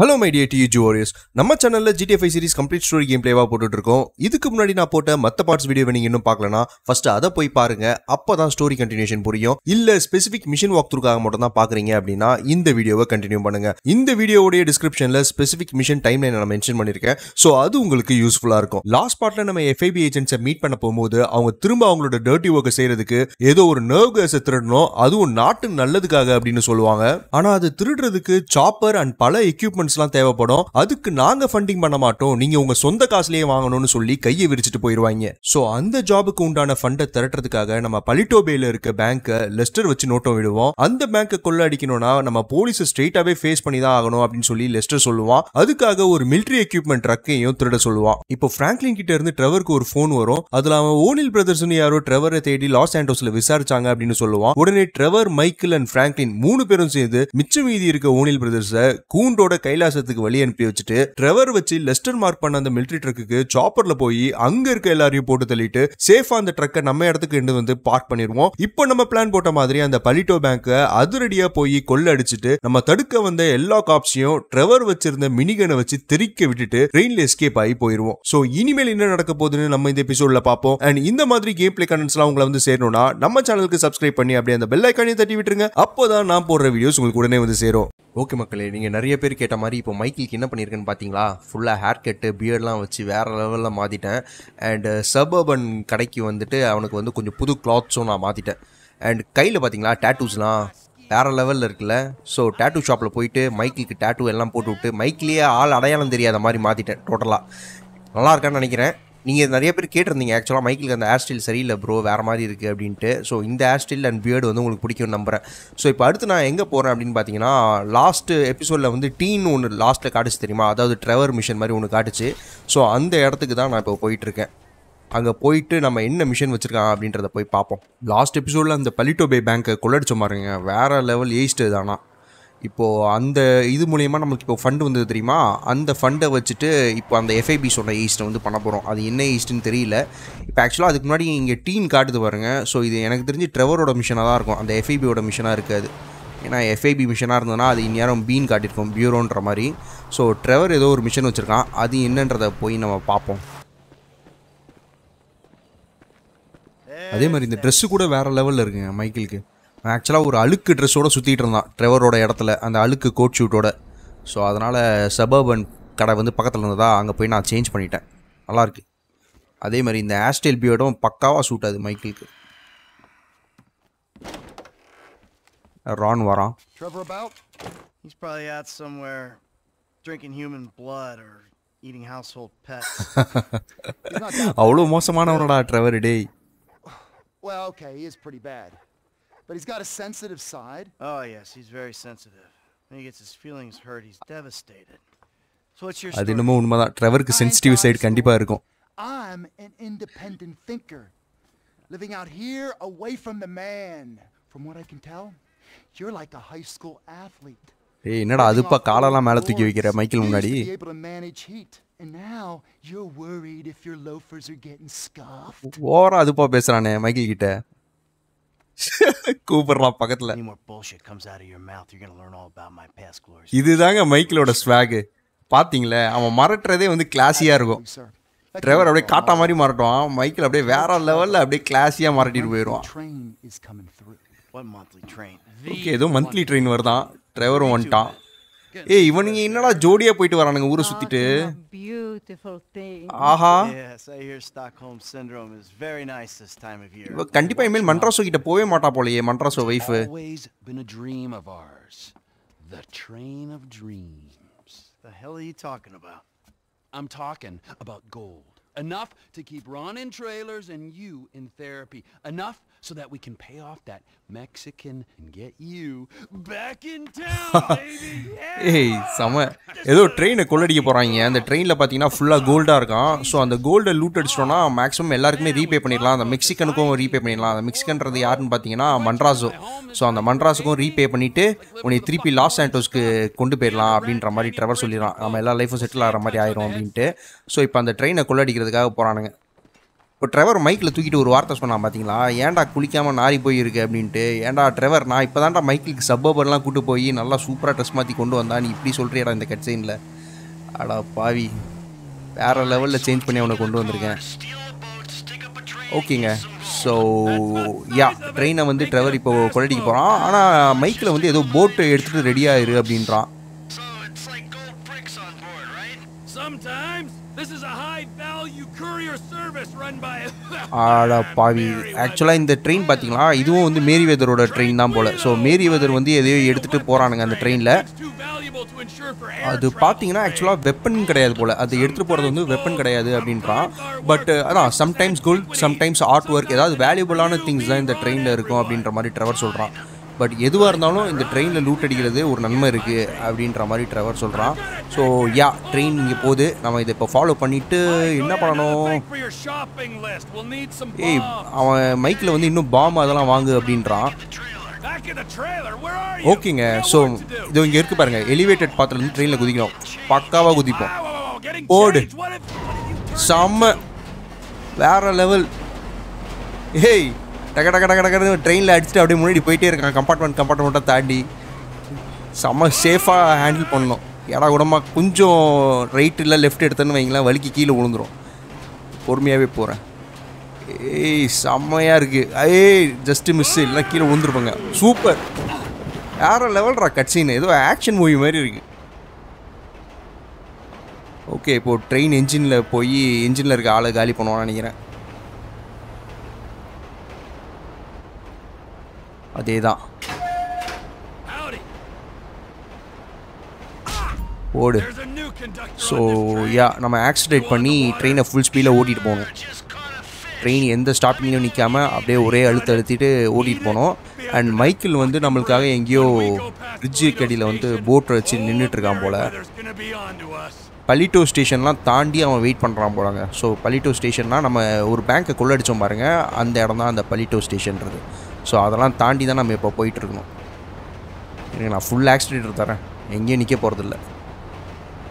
Hello my dear TG warriors. நம்ம சேனல்ல GTA 5 series complete story gameplay வா போட்டுட்டு இருக்கோம். இதுக்கு முன்னாடி நான் போட்ட மத்த parts video நீங்க இன்னும் பார்க்கலனா first அத போய் பாருங்க. அப்பதான் story continuation புரியும். இல்ல specific mission walkthroughகாக மட்டும் தான் பார்க்கறீங்க அப்படினா இந்த வீடியோவை continue பண்ணுங்க. இந்த வீடியோவோட descriptionல specific mission timeline நான் மென்ஷன் பண்ணிருக்கேன். சோ அது உங்களுக்கு யூஸ்ஃபுல்லா இருக்கும். லாஸ்ட் பார்ட்ல நம்ம FIB ஏஜென்ட்ஸை மீட் பண்ண போயும்போது அவங்க திரும்ப அவங்களோட dirty work செய்யிறதுக்கு ஏதோ ஒரு nerve gas திருடணும். அதுவும் நாட்டு நல்லதுக்காக அப்படினு சொல்வாங்க. ஆனா அது திருடிறதுக்கு chopper and பல equipment எல்லாம் தேவைப்படும். அதுக்கு நாங்க ஃபண்டிங் பண்ண மாட்டோம். நீங்க உங்க சொந்த காசுலயே வாங்கணும்னு சொல்லி கையை விரிச்சிட்டு போயிடுவாங்க. சோ அந்த ஜாபுக்கு உண்டான ஃபண்டை திரட்டறதுக்காக நம்ம பலிட்டோ பேல இருக்க பேங்க்க லெஸ்டர் வச்சு நோட்டம் விடுவோம். அந்த பேங்க்க கொள்ள அடிக்கணும்னா நம்ம போலீஸை ஸ்ட்ரைட்டாவே ஃபேஸ் பண்ணி தான் ஆகணும் அப்படின்னு சொல்லி லெஸ்டர் சொல்லுவான். அதுக்காக ஒரு மிலிட்டரி எக்யூப்மென்ட் ட்ரக்கையும் திருட சொல்லுவான். இப்போ பிராங்க்லின் கிட்ட இருந்து ட்ரெவருக்கு ஒரு ஃபோன் வரும். அதுல அவன் ஓனில் பிரதர்ஸ்னு யாரோ ட்ரெவரை தேடி லாஸ் சாண்டோஸ்ல விசாரிச்சாங்க அப்படின்னு சொல்லுவான். உடனே ட்ரெவர், மைக்கேல் அண்ட் பிராங்க்லின் மூணு பேரும் சேர்ந்து மிச்சம் மீதி இருக்க ஓனில் பிரதர்ஸை கூண்டோட கைலாசத்துக்கு வழி அனுப்பி வச்சுட்டு ட்ரெவர் வச்சு லெஸ்டர் மார்க் பண்ண அந்த மிலிட்டரி ட்ரக்குக்கு சாப்பர்ல போய் அங்க இருக்க எல்லாரையும் போட்டு தள்ளிட்டு சேஃபா அந்த ட்ரக்கை நம்ம இடத்துக்கு எண்டு வந்து பார்க் பண்ணிடுவோம். இப்போ நம்ம பிளான் போட்ட மாதிரி அந்த பலிட்டோ பேங்கை அதிரடியா போய் கொள்ள அடிச்சுட்டு நம்ம தடுக்க வந்த எல்லா காப்ஸையும் ட்ரெவர் வச்சிருந்த மினிகனை வச்சு தெரிக்க விட்டுட்டு ட்ரெயின்ல எஸ்கேப் ஆகி போயிருவோம். சோ இனிமேல் என்ன நடக்க போகுதுன்னு நம்ம இந்த எபிசோட்ல பார்ப்போம். அண்ட் இந்த மாதிரி கேம் பிளே கண்டென்ட்ஸ்லாம் உங்களை வந்து சேரணும்னா நம்ம சேனலுக்கு சப்ஸ்கிரைப் பண்ணி அப்படியே அந்த பெல் ஐக்கானையும் தட்டி விட்டுருங்க. அப்போதான் நான் போடுற வீடியோஸ் உங்களுக்கு உடனே வந்து சேரும். ஓகே மக்களே, நீங்கள் நிறைய பேர் கேட்ட மாதிரி இப்போ மைக்கிளுக்கு என்ன பண்ணியிருக்கேன்னு பார்த்தீங்களா, ஃபுல்லாக ஹேர் கட்டு பியர்ட்லாம் வச்சு வேறு லெவலில் மாற்றிட்டேன். அண்டு சபர்பன் கடைக்கு வந்துட்டு அவனுக்கு வந்து கொஞ்சம் புது கிளாத்ஸும் நான் மாற்றிட்டேன். அண்ட் கையில் பார்த்தீங்களா டேட்டூஸ்லாம் வேறு லெவலில் இருக்குல்ல. ஸோ டேட்டூ ஷாப்பில் போயிட்டு மைக்கிளுக்கு டேட்டூ எல்லாம் போட்டு விட்டு மைக்கிலேயே ஆள் அடையாளம் தெரியாத மாதிரி மாற்றிட்டேன். டோட்டலாக நல்லா இருக்கான்னு நினைக்கிறேன். நீங்கள் நிறைய பேர் கேட்டிருந்தீங்க ஆக்சுவலாக மைக்கிளுக்கு அந்த ஹேர் ஸ்டைல் சரியில்லை ப்ரோ, வேறு மாதிரி இருக்குது அப்படின்ட்டு. ஸோ இந்த ஹேர் ஸ்டைல் அண்ட் பியர்டு வந்து உங்களுக்கு பிடிக்கும் நம்புகிறேன். ஸோ இப்போ அடுத்து நான் எங்கே போகிறேன் அப்படின்னு பார்த்தீங்கன்னா, லாஸ்ட் எபிசோடில் வந்து டீன்னு ஒன்று லாஸ்ட்டில் காட்டுச்சு தெரியுமா, அதாவது ட்ரெவர் மிஷன் மாதிரி ஒன்று காட்டுச்சு. ஸோ அந்த இடத்துக்கு தான் நான் இப்போ போயிட்டுருக்கேன். அங்கே போயிட்டு நம்ம என்ன மிஷன் வச்சுருக்காங்க அப்படின்றத போய் பார்ப்போம். லாஸ்ட் எபிசோடில் அந்த பலிட்டோ பே பேங்க்கை கொள்ளடிச்ச மாதிரிங்க, வேறு லெவல் ஏஸ்ட்டு தானா. இப்போது அந்த இது மூலயமா நமக்கு இப்போ ஃபண்டு வந்தது தெரியுமா, அந்த ஃபண்டை வச்சுட்டு இப்போ அந்த FIB சொன்ன ஈஸ்ட்டை வந்து பண்ண போகிறோம். அது என்ன ஈஸ்ட்டுன்னு தெரியல. இப்போ ஆக்சுவலாக அதுக்கு முன்னாடி இங்கே டீன் காட்டுது பாருங்கள். ஸோ இது எனக்கு தெரிஞ்சு ட்ரெவரோட மிஷனாக தான் இருக்கும், அந்த FIBயோட மிஷனாக இருக்காது. ஏன்னா FIB மிஷனாக இருந்ததுன்னா அது இந்நேரம் பீன் காட்டியிருக்கோம், பியூரோன்ற மாதிரி. ஸோ ட்ரெவர் ஏதோ ஒரு மிஷன் வச்சுருக்கான், அது என்னன்றதை போய் நம்ம பார்ப்போம். அதே மாதிரி இந்த ட்ரெஸ்ஸு கூட வேறு லெவலில் இருக்குங்க மைக்கிளுக்கு. ஆக்சுவலாக ஒரு அழுக்கு ட்ரெஸ்ஸோடு சுற்றிட்டு இருந்தான் ட்ரெவரோட இடத்துல, அந்த அழுக்கு கோட் ஷூட்டோட. ஸோ அதனால் சபர்பன் கடை வந்து பக்கத்தில் இருந்ததா அங்கே போய் நான் சேஞ்ச் பண்ணிட்டேன். நல்லாயிருக்கு. அதே மாதிரி இந்த ஹேர் ஸ்டைல் பியர்டும் பக்காவாக சூட் ஆகுது மைக்கிளுக்கு. ரான் வரான். அவ்வளோ மோசமானவனடா ட்ரெவர் டே. But he's got a sensitive side. Oh yes, he's very sensitive. When he gets his feelings hurt, he's devastated. So what's your story? Adinuma unma da Trevor ku sensitive side kandipa irukum. I'm an independent thinker. Living out here away from the man. From what I can tell, you're like a high school athlete. Hey, enada aduppa kaalala mela thukki vekkira Michael munadi. And now you're worried if your loafers are getting scuffed. Ora aduppa pesrane Michael kitta. கூப்பிடலாம் பக்கத்துல. இதுதாங்க மைக்கிளோட ஸ்வாகு. பாத்தீங்களே, அவன் மறட்டுறதே வந்து கிளாஸியா இருக்கும். Driver அப்படியே காட்டா மாதிரி மறட்டுவான், Michael அப்படியே வேற லெவல்ல அப்படியே கிளாஸியா மறட்டிட்டு போயிடுவான். ஏதோ மந்த்லி ட்ரெயின் வருதான். டிரைவரும் வந்துட்டான். ஏய், இவனுங்க என்னடா ஜோடியா போயிட்டு வரானுங்க ஊரை சுத்திட்டு. ஆஹா, இவ கண்டிப்பா இனிமேல் மட்ராசோ கிட்ட போவே மாட்டா போலயே. Madrazo wife. Enough to keep Ron in trailers and you in therapy. Enough so that we can pay off that Mexican and get you back in town, baby. Hey, sama edo train kolladiga porainga. And train la pathina full ah gold ah irukum. So and gold loot edichona maximum ellarkume repay panniralam. And Mexican ku repay panniralam. And Mexican radhu yaar nu pathina Madrazo. So and Madrazo ku repay pannite unai thirupi Los Santos ku kondu poiralam abindra mari Trevor solliran. Nama ella life settle aagara mari airum abindte. So ipo and train kolladiga போறானுங்க. இப்போ Trevor மைக்கில் தூக்கிட்டு ஒரு வார்த்தை சொன்னான் பார்த்தீங்களா, ஏன்டா குளிக்காமல் நாரி போயிருக்கு அப்படின்ட்டு. ஏன்டா ட்ரெவர், நான் இப்போ தான்டா மைக்கிளுக்கு சப்பர்பர்லாம் கூட்டு போய் நல்லா சூப்பராக ட்ரெஸ் மாற்றி கொண்டு வந்தான், நீ இப்படி சொல்கிறியாடா இந்த கட் சைனில். அடா பாவி, வேறு லெவலில் சேஞ்ச் பண்ணி அவனை கொண்டு வந்திருக்கேன். ஓகேங்க, ஸோ யா ட்ரெயினை வந்து ட்ரெவர் இப்போ கொள்ளடிக்கு போகிறான். ஆனால் மைக்கில் வந்து ஏதோ போட்டு எடுத்துகிட்டு ரெடியாகிரு அப்படின்றான். ஆடா பாவி, ஆக்சுவலாக இந்த ட்ரெயின் பார்த்தீங்களா, இதுவும் வந்து மேரிவெதரோட ட்ரெயின் தான் போல். ஸோ மேரிவெதர் வந்து எதையோ எடுத்துகிட்டு போகிறானுங்க அந்த ட்ரெயினில். அது பார்த்தீங்கன்னா ஆக்சுவலாக வெப்பன் கிடையாது போல், அது எடுத்துகிட்டு போகிறது வந்து வெப்பன் கிடையாது அப்படின்றான். பட் அதான் sometimes gold, sometimes art work, ஏதாவது வேல்யூபிளான திங்ஸ் தான் இந்த ட்ரெயினில் இருக்கும் அப்படின்ற மாதிரி ட்ரெவர் சொல்கிறான். பட் எதுவாக இருந்தாலும் இந்த ட்ரெயினில் லூட் அடிக்கிறது ஒரு நன்மை இருக்குது அப்படின்ற மாதிரி ட்ரெவர் சொல்கிறான். ஸோ யா ட்ரெயின் இங்கே போகுது, நம்ம இதை இப்போ ஃபாலோ பண்ணிவிட்டு என்ன பண்ணணும். ஏய் அவன் மைக்கில் வந்து இன்னும் பாம் அதெல்லாம் வாங்கு அப்படின்றான். ஓகேங்க, ஸோ இது இங்கே இருக்குது பாருங்கள், எலிவேட்டட் பாத்திரத்துலேருந்து ட்ரெயினில் குதிக்கணும், பக்காவாக குதிப்போம். ஓடு செம்ம வேறு லெவல். ஏய் டக டக டக டக ட்ரெயினில் அடிச்சுட்டு அப்படியே முன்னாடி போயிட்டே இருக்கான், கம்பார்ட்மெண்ட்டாக தாண்டி. செம்ம சேஃபாக ஹேண்டில் பண்ணணும். ஏடா கூடமா கொஞ்சம் ரைட்டு இல்லை லெஃப்ட் எடுத்தேன்னு வைங்களேன், வலிக்கு கீழே விழுந்துடும். பொறுமையாகவே போகிறேன். ஏய் செம்மையாக இருக்குது. ஏய் ஜஸ்ட்டு மிஸ்ஸு, இல்லை கீழே விழுந்துருப்பாங்க. சூப்பர், வேறு லெவல்ரா கட்சின்னு, ஏதோ ஆக்ஷன் மூவி மாதிரி இருக்குது. ஓகே, இப்போது ட்ரெயின் என்ஜினில் போய் என்ஜினில் இருக்க ஆளை காலி பண்ணுவான்னு நினைக்கிறேன். அதே தான், ஓடு. ஸோ யா நம்ம ஆக்சிலேரேட் பண்ணி ட்ரெயினை ஃபுல் ஸ்பீடில் ஓட்டிகிட்டு போகணும். ட்ரெயின் எந்த ஸ்டாப்பிங்லையும் நிற்காமல் அப்படியே ஒரே அழுத்த அழுத்திட்டு ஓட்டிகிட்டு போனோம். அண்ட் மைக்கிள் வந்து நம்மளுக்காக எங்கேயோ பிரிட்ஜு கடியில் வந்து போட் வச்சு நின்றுட்டுருக்கான் போல். பலிட்டோ ஸ்டேஷன்லாம் தாண்டி அவன் வெயிட் பண்ணுறான் போலாங்க. ஸோ பலிட்டோ ஸ்டேஷன்னால் நம்ம ஒரு பேங்க்கை கொள்ளடித்தோம் பாருங்கள், அந்த இடம் தான் அந்த பலிட்டோ ஸ்டேஷன்றது. ஸோ அதெல்லாம் தாண்டி தான் நம்ம இப்போ போயிட்டுருக்கணும். எனக்கு நான் ஃபுல் ஆக்சிலேட்டர் தரேன், எங்கேயும் நிற்க போகிறதில்ல.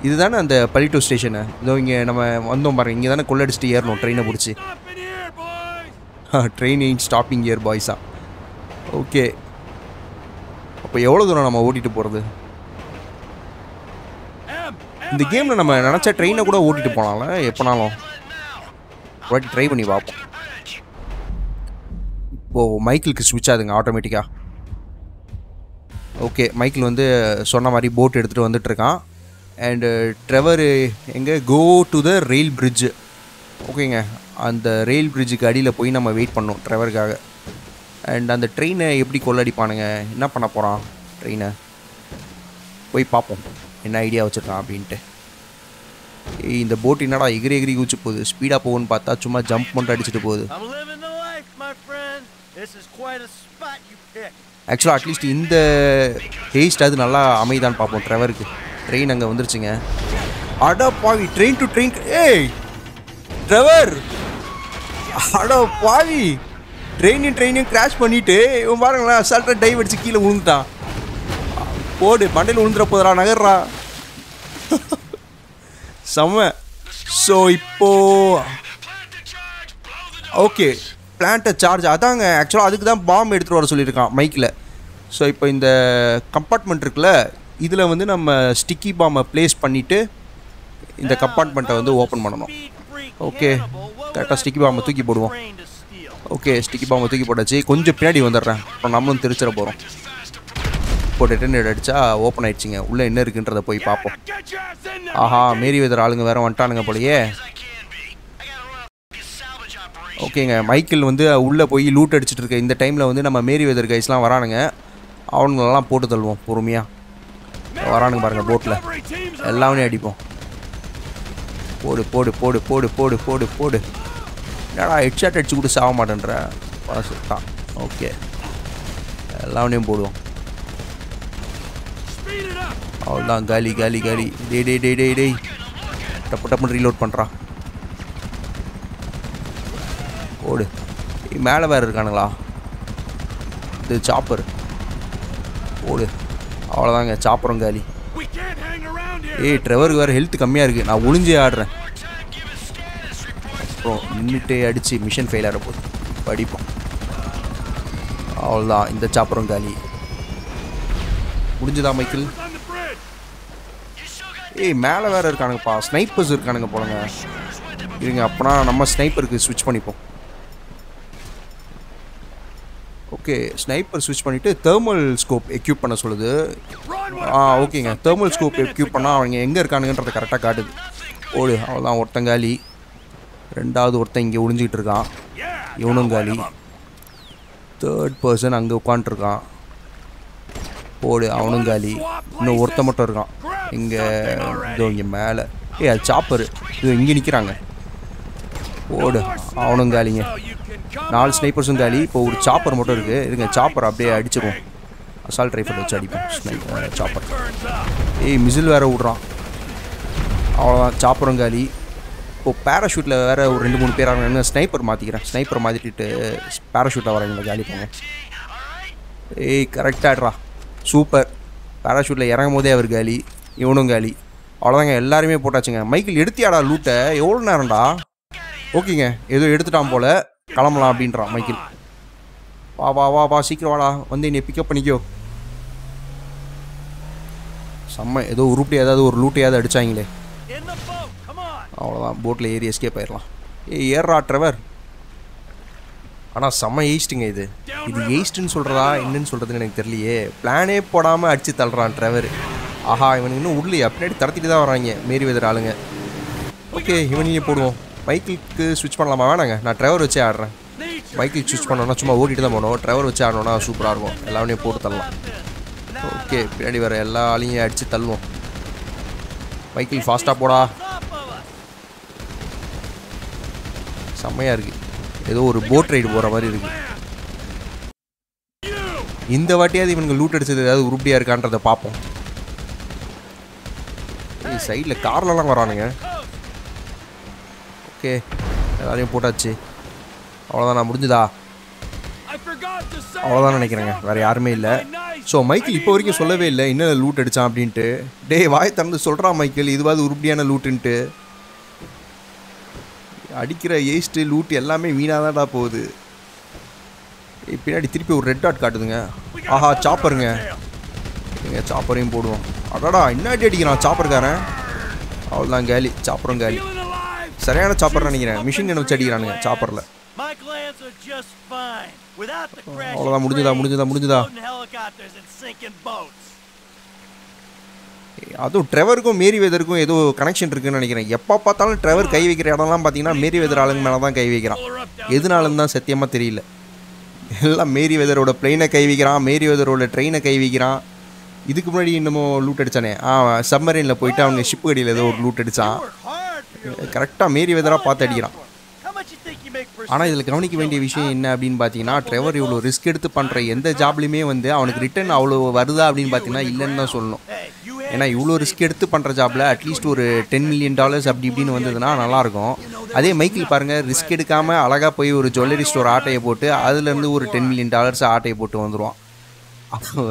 இது தானே அந்த பலிட்டோ ஸ்டேஷனு, இதோ இங்கே நம்ம வந்தோம் பாருங்கள், இங்கே தானே கொள்ளடிச்சிட்டு ஏறணும் ட்ரெயினை பிடிச்சி. ட்ரெயின் எயிட் ஸ்டாப்பிங் இயர் பாய்ஸா. ஓகே, அப்போ எவ்வளோ தூரம் நம்ம ஓட்டிகிட்டு போகிறது? இந்த கேமில் நம்ம நினச்சா ட்ரெயினை கூட ஓட்டிகிட்டு போகலாம்ல, எப்போனாலும் ஓட்டி ட்ரை பண்ணி பார்ப்போம். இப்போது மைக்கிளுக்கு ஸ்விட்ச் ஆகுதுங்க ஆட்டோமேட்டிக்காக. ஓகே, மைக்கிள் வந்து சொன்ன மாதிரி போட் எடுத்துகிட்டு வந்துட்டுருக்கான். அண்டு ட்ரெவர் எங்கே go to the rail bridge. ஓகேங்க, அந்த ரெயில் பிரிட்ஜுக்கு அடியில் போய் நம்ம வெயிட் பண்ணோம் ட்ரெவருக்காக. அண்ட் அந்த ட்ரெயினை எப்படி கொள்ளடிப்பானுங்க, என்ன பண்ண போகிறான் ட்ரெயினை, போய் பார்ப்போம் என்ன ஐடியா வச்சுருக்கான் அப்படின்ட்டு. இந்த போட் என்னடா எகிரி குதிச்சு போகுது, ஸ்பீடாக போகுன்னு பார்த்தா சும்மா ஜம்ப் மட்டும் அடிச்சுட்டு போகுது. ஆக்சுவலாக அட்லீஸ்ட் இந்த டேஸ்ட் அது நல்லா அமைதான்னு பார்ப்போம் ட்ரெவருக்கு. ட்ரெயின் அங்கே வந்துருச்சுங்க. அடா பாவி, ட்ரெயின் டு ட்ரெயின். ஏய் ட்ரெவர், அடா பாவி, ட்ரெயினையும் கிராஷ் பண்ணிவிட்டு இவன் பாருங்களேன் அசால்ட்டாக டைவ் அடித்து கீழே விழுந்துட்டான். போடு மண்டையில் விழுந்துற போதுடா, நகர்றா செம்ம. ஸோ இப்போது ஓகே பிளான்ட்டை சார்ஜ் அதாங்க, ஆக்சுவலாக அதுக்கு தான் பாம்பு எடுத்துகிட்டு வர சொல்லியிருக்கான் மைக்கில். ஸோ இப்போ இந்த கம்பார்ட்மெண்ட் இருக்குல்ல, இதில் வந்து நம்ம ஸ்டிக்கி பாம்பை ப்ளேஸ் பண்ணிவிட்டு இந்த கம்பார்ட்மெண்ட்டை வந்து ஓப்பன் பண்ணணும். ஓகே, கரெக்டாக ஸ்டிக்கி பாம்பை தூக்கி போடுவோம். ஓகே, ஸ்டிக்கி பாம்பை தூக்கி போட்டாச்சு. கொஞ்சம் பின்னாடி வந்துடுறேன், அப்புறம் நம்மளும் திருச்சிட போகிறோம். இப்போ டெட்டனேட் அடித்தா ஓப்பன் ஆகிடுச்சிங்க. உள்ளே என்ன இருக்குன்றதை போய் பார்ப்போம். ஆஹா, மேரி வெதர் ஆளுங்க வேறு வந்துட்டானுங்க போலையே. ஓகேங்க, மைக்கிள் வந்து உள்ளே போய் லூட் அடிச்சுட்டு இருக்க இந்த டைமில் வந்து நம்ம மேரி வெதர் கைஸ்லாம் வரானுங்க, அவனுங்களெல்லாம் போட்டு தள்ளுவோம் பொறுமையாக. வரானுங்க பாருங்கள் போட்டில், எல்லாமே அடிப்போம். போடு போடு போடு போடு போடு போடு போடு. ஏடா ஹெட்ஷாட் அடிச்சு கூட சாக மாட்டேன்ற தான். ஓகே, எல்லாமே போடுவோம். அவ்வளோதான், காலி காலி காலி. டே டே டே டே டே, டப்பு டப்புன்னு ரீலோட் பண்ணுறான். ஓடு. மேலே வேறு இருக்கானுங்களா, இது சாப்பர். ஓடு, அவ்வளோதாங்க, சாப்பரும் காலி. ஏய் ட்ரெவருக்கு வேறு ஹெல்த் கம்மியாக இருக்குது, நான் ஒளிஞ்சே ஆடுறேன். அப்புறம் நின்றுட்டு அடித்து மிஷன் ஃபெயில் ஆகிற போது படிப்போம். அவ்வளோதான், இந்த சாப்பரும் காலி முடிஞ்சுதா மைக்கிள்? ஏய் மேலே வேறு இருக்கானுங்கப்பா, ஸ்னைப்பர்ஸ் இருக்கானுங்க போலங்க. இருங்க அப்போனா நம்ம ஸ்னைப்பருக்கு ஸ்விட்ச் பண்ணிப்போம். ஓகே ஸ்னைப்பர் ஸ்விட்ச் பண்ணிவிட்டு தேர்மல் ஸ்கோப் எக்யூப் பண்ண சொல்லுது. ஆ ஓகேங்க, தேர்மல் ஸ்கோப் எக்யூப் பண்ணால் அவங்க எங்கே இருக்கானுங்கன்றதை கரெக்டாக காட்டுது. ஓடு அவ்வளோதான், ஒருத்தங்காலி. ரெண்டாவது ஒருத்தன் இங்கே ஒழிஞ்சிக்கிட்டு இருக்கான், இவனுங்காலி. தேர்ட் பர்சன் அங்கே உட்காந்துருக்கான், ஓடு அவனுங்காலி. இன்னும் ஒருத்தன் மட்டும் இருக்கான் இங்கே, இதோ இங்கே மேலே. ஏ அது சாப்பரு, இது இங்கே நிற்கிறாங்க, ஓடு அவனுங்காலிங்க. நாலு ஸ்னைப்பர்ஸும் காலி, இப்போ ஒரு சாப்பர் மட்டும் இருக்குது. இருங்க சாப்பர் அப்படியே அடிச்சிருவோம், அசால்ட் ரைஃபிள் வச்சு அடிப்போம் ஸ்னைப்பர் சாப்பர். ஏய் மிசில் வேறு விட்றான், அவ்வளோதான் சாப்பரும் காலி. இப்போது பேராஷூட்டில் வேறு ஒரு 2-3 பேர் ஆகணும்னு ஸ்னைப்பர் மாற்றிக்கிறேன். ஸ்னைப்பர் மாற்றிட்டு பேராஷூட்டில் வரவங்களை காலி போங்க. ஏய் கரெக்டாகிட்றா, சூப்பர். பேராஷூட்டில் இறங்கும் போதே அவர் காலி, இவனும் காலி. அவ்வளோதாங்க, எல்லாருமே போட்டாச்சுங்க. மைக்கிள் எடுத்தியாடா லூட்டை, எவ்வளோ நேரம்டா? ஓகேங்க, ஏதோ எடுத்துட்டான் போல், கிளம்பலாம் அப்படின்றான் மைக்கிள். வா வா வா வா சீக்கிரம் வாடா, வந்து என்னை பிக்கப் பண்ணிக்கோ. செம்ம, ஏதோ உருப்படி ஏதாவது ஒரு லூட்டையாவது அடித்தாங்களே. அவ்வளோதான், போட்டில் ஏறி எஸ்கேப் ஆயிடலாம். ஏ ஏறா ட்ரெவர். ஆனால் செம்ம எயிஸ்ட்டுங்க இது. இது எயிஸ்ட்டுன்னு சொல்கிறதா என்னன்னு சொல்கிறதுன்னு எனக்கு தெரியலையே. பிளானே போடாமல் அடித்து தள்ளுறான் ட்ரெவர். ஆஹா, இவனுக்கு இன்னும் உள்ளே பின்னாடி தரத்திட்டு தான் வராங்க மேரி வெதர் ஆளுங்க. ஓகே இவனையே போடுவோம். மைக்கிளுக்கு ஸ்விட்ச் பண்ணலாமா? வேணாங்க, நான் ட்ரைவர் வச்சே ஆடுறேன். மைக்கிள் ஸ்விட்ச் பண்ணோன்னா சும்மா ஓட்டிகிட்டு தான் போனோம், ட்ரைவர் வச்சு ஆடணுன்னா சூப்பராக இருக்கும், எல்லாமே போட்டு தள்ளலாம். ஓகே பின்னாடி வர எல்லா ஆளையும் அடித்து தள்ளுவோம். மைக்கிள் ஃபாஸ்ட்டாக போடா. செம்மையாக இருக்குது, ஏதோ ஒரு போட் ரைடு போகிற மாதிரி இருக்குது. இந்த வாட்டியாவது இவனுங்க லூட் அடிச்சது ஏதாவது உருப்படியாக இருக்கான்றதை பார்ப்போம். சைடில் கார்லலாம் வரானுங்க. ஓகே எல்லாரையும் போட்டாச்சு, அவ்வளோதான். நான் முடிஞ்சுதா? அவ்வளோதான் நினைக்கிறேங்க, வேறு யாருமே இல்லை. ஸோ மைக்கிள் இப்போ வரைக்கும் சொல்லவே இல்லை இன்னும் லூட் அடித்தான் அப்படின்ட்டு. டே வாய் திறந்து சொல்கிறான் மைக்கிள், இதுவாது உருப்படியான லூட்டுன்ட்டு. அடிக்கிற ஏஸ்ட்டு லூட் எல்லாமே வீணாக தான்டா போகுது. பின்னாடி திருப்பி ஒரு ரெட் டாட் காட்டுதுங்க. ஆஹா சாப்பருங்க, எங்கள் சாப்பரையும் போடுவோம். அடாடா இன்னாட்டி அடிக்கிறான் சாப்பர்காரன். அவ்வளோதான் காலி, சாப்பரும் காலி. சரியான சாப்பர் நினைக்கிறேன், மிஷின் கண்ணை வச்சு அடிக்கிறானுங்க சாப்பரில். அவ்வளோதான் முடிஞ்சுதா முடிஞ்சுதா முடிஞ்சுதா. அதுவும் ட்ரெவருக்கும் மேரி வெதருக்கும் ஏதோ கனெக்ஷன் இருக்குதுன்னு நினைக்கிறேன். எப்போ பார்த்தாலும் ட்ரெவர் கை வைக்கிற இடம்லாம் பார்த்தீங்கன்னா மேரி வெதர் ஆளுங்க மேலே தான் கை வைக்கிறான். எதுனாலும் தான் சத்தியமாக தெரியல. எல்லாம் மேரி வெதரோட பிளெயினை கை வைக்கிறான், மேரி வெதரோட ட்ரெயினை கை வைக்கிறான். இதுக்கு முன்னாடி இன்னமும் லூட் அடித்தானே, சப்மரீனில் போயிட்டு அவங்க ஷிப்பு கடியில் ஏதோ ஒரு லூட் அடித்தான். கரெக்டாக மேரி வெதராக பார்த்து அடிக்கிறான். ஆனால் இதில் கவனிக்க வேண்டிய விஷயம் என்ன அப்படின்னு பார்த்தீங்கன்னா, ட்ரெவர் இவ்வளோ ரிஸ்க் எடுத்து பண்ணுற எந்த ஜாப்லையுமே வந்து அவனுக்கு ரிட்டர்ன் அவ்வளோ வருதா அப்படின்னு பார்த்தீங்கன்னா இல்லைன்னு தான் சொல்லணும். ஏன்னா இவ்வளோ ரிஸ்க் எடுத்து பண்ணுற ஜாப்பில் அட்லீஸ்ட் ஒரு $10 million அப்படி இப்படின்னு வந்ததுன்னா நல்லாயிருக்கும். அதே மைக்கிள் பாருங்கள், ரிஸ்க் எடுக்காமல் அழகாக போய் ஒரு ஜுவல்லரி ஸ்டோர் ஆட்டையை போட்டு அதுலேருந்து ஒரு $10 million ஆட்டையை போட்டு வந்துடுவான். அப்போ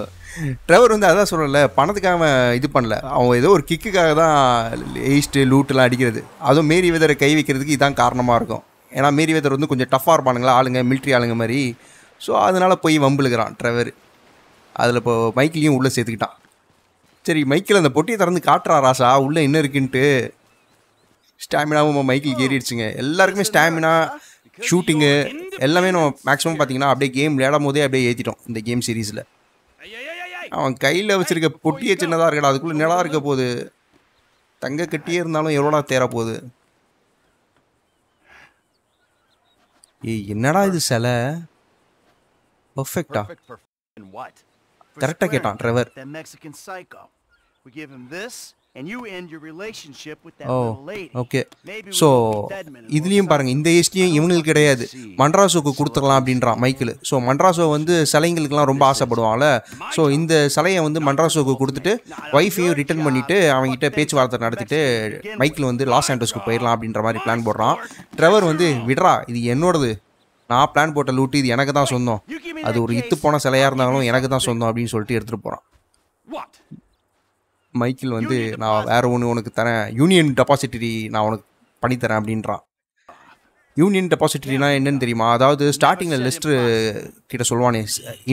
ட்ரெவர் வந்து அதான் சொல்லலை, பணத்துக்காக இது பண்ணல, அவன் ஏதோ ஒரு கிக்குக்காக தான் எயிஸ்ட்டு லூட்டெலாம் அடிக்கிறது. அதுவும் மேரி வெதரை கை வைக்கிறதுக்கு இதான் காரணமாக இருக்கும். ஏன்னா மேரி வெதர் வந்து கொஞ்சம் டஃப்பாக இருப்பானுங்களா ஆளுங்க, மிலிட்ரி ஆளுங்க மாதிரி. ஸோ அதனால் போய் வம்புழுக்கிறான் ட்ரெவர். அதில் இப்போ மைக்கிளையும் உள்ளே சேர்த்துக்கிட்டான். சரி மைக்கிள் அந்த பொட்டியை திறந்து காட்டுறா ராசா, உள்ளே என்ன இருக்குன்ட்டு. ஸ்டாமினாவும் மைக்கிள் ஏறிடுச்சுங்க. எல்லாருக்குமே ஸ்டாமினா ஷூட்டிங்கு எல்லாமே நம்ம மேக்ஸிமம் பார்த்திங்கன்னா அப்படியே கேம் விளையாடும் போதே அப்படியே ஏற்றிட்டோம் இந்த கேம் சீரீஸில். அவன் கையில் வச்சுருக்க பொட்டியை சின்னதாக இருக்கடா, அதுக்குள்ளே நிலா இருக்க போகுது. தங்க கட்டியே இருந்தாலும் எவ்வளோடா தேரப்போகுது. ஏய் என்னடா இது சிலை, பர்ஃபெக்டா கரெக்டாக கேட்டான் ட்ரெவர். ஓ ஓகே. ஸோ இதுலேயும் பாருங்கள், இந்த ஏஜ்லேயும் இவங்களுக்கு கிடையாது, மண்ட்ராசோக்கு கொடுத்துடலாம் அப்படின்றான் மைக்கிள். ஸோ மண்ட்ராசோ வந்து சிலைங்களுக்கெல்லாம் ரொம்ப ஆசைப்படுவாங்கள்ல. ஸோ இந்த சிலையை வந்து மண்ட்ராசோக்கு கொடுத்துட்டு ஒய்ஃபையும் ரிட்டர்ன் பண்ணிவிட்டு அவங்ககிட்ட பேச்சுவார்த்தை நடத்திட்டு மைக்கிள் வந்து லாஸ் சாண்டோஸ்க்கு போயிடலாம் அப்படின்ற மாதிரி பிளான் போடுறான். ட்ரெவர் வந்து விட்றா, இது என்னோடது, நான் பிளான் போட்ட லூட்டு, இது எனக்கு தான் சொந்தம், அது ஒரு இத்து போன சிலையாக இருந்தாலும் எனக்கு தான் சொந்தம் அப்படின்னு சொல்லிட்டு எடுத்துகிட்டு போகிறான். மைக்கிள் வந்து நான் வேறு ஒன்று உனக்கு தரேன், யூனியன் டெபாசிட்டரி நான் உனக்கு பண்ணித்தரேன் அப்படின்றான். யூனியன் டெபாசிட்டரினா என்னன்னு தெரியுமா? அதாவது ஸ்டார்டிங்கில் லெஸ்டர் கிட்ட சொல்லுவானே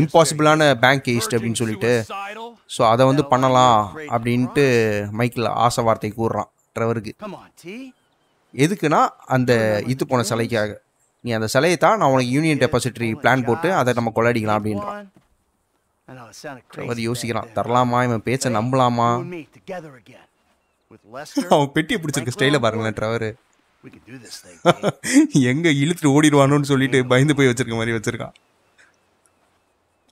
இம்பாசிபிளான பேங்க் ஈஸ்ட் அப்படின்னு சொல்லிட்டு, ஸோ அதை வந்து பண்ணலாம் அப்படின்ட்டு மைக்கில் ஆசை வார்த்தை கூறுறான் ட்ரெவருக்கு. எதுக்குன்னா அந்த இது போன சிலைக்காக, நீ அந்த சிலையை தான் நான் உனக்கு யூனியன் டெபாசிட்டரி பிளான் போட்டு அதை நம்ம கொள்ளாடிக்கலாம் அப்படின்றான். ட்ரெவர் யோசிக்கிறான், தரலாமா இவன் பேச்சை, நம்பலாமா? அவன் பெட்டியை பிடிச்சிருக்க ஸ்டைல பாருங்களேன் ட்ரெவர், எங்க இழுத்துட்டு ஓடிடுவானு சொல்லிட்டு பயந்து போய் வச்சிருக்க மாதிரி வச்சிருக்கான்.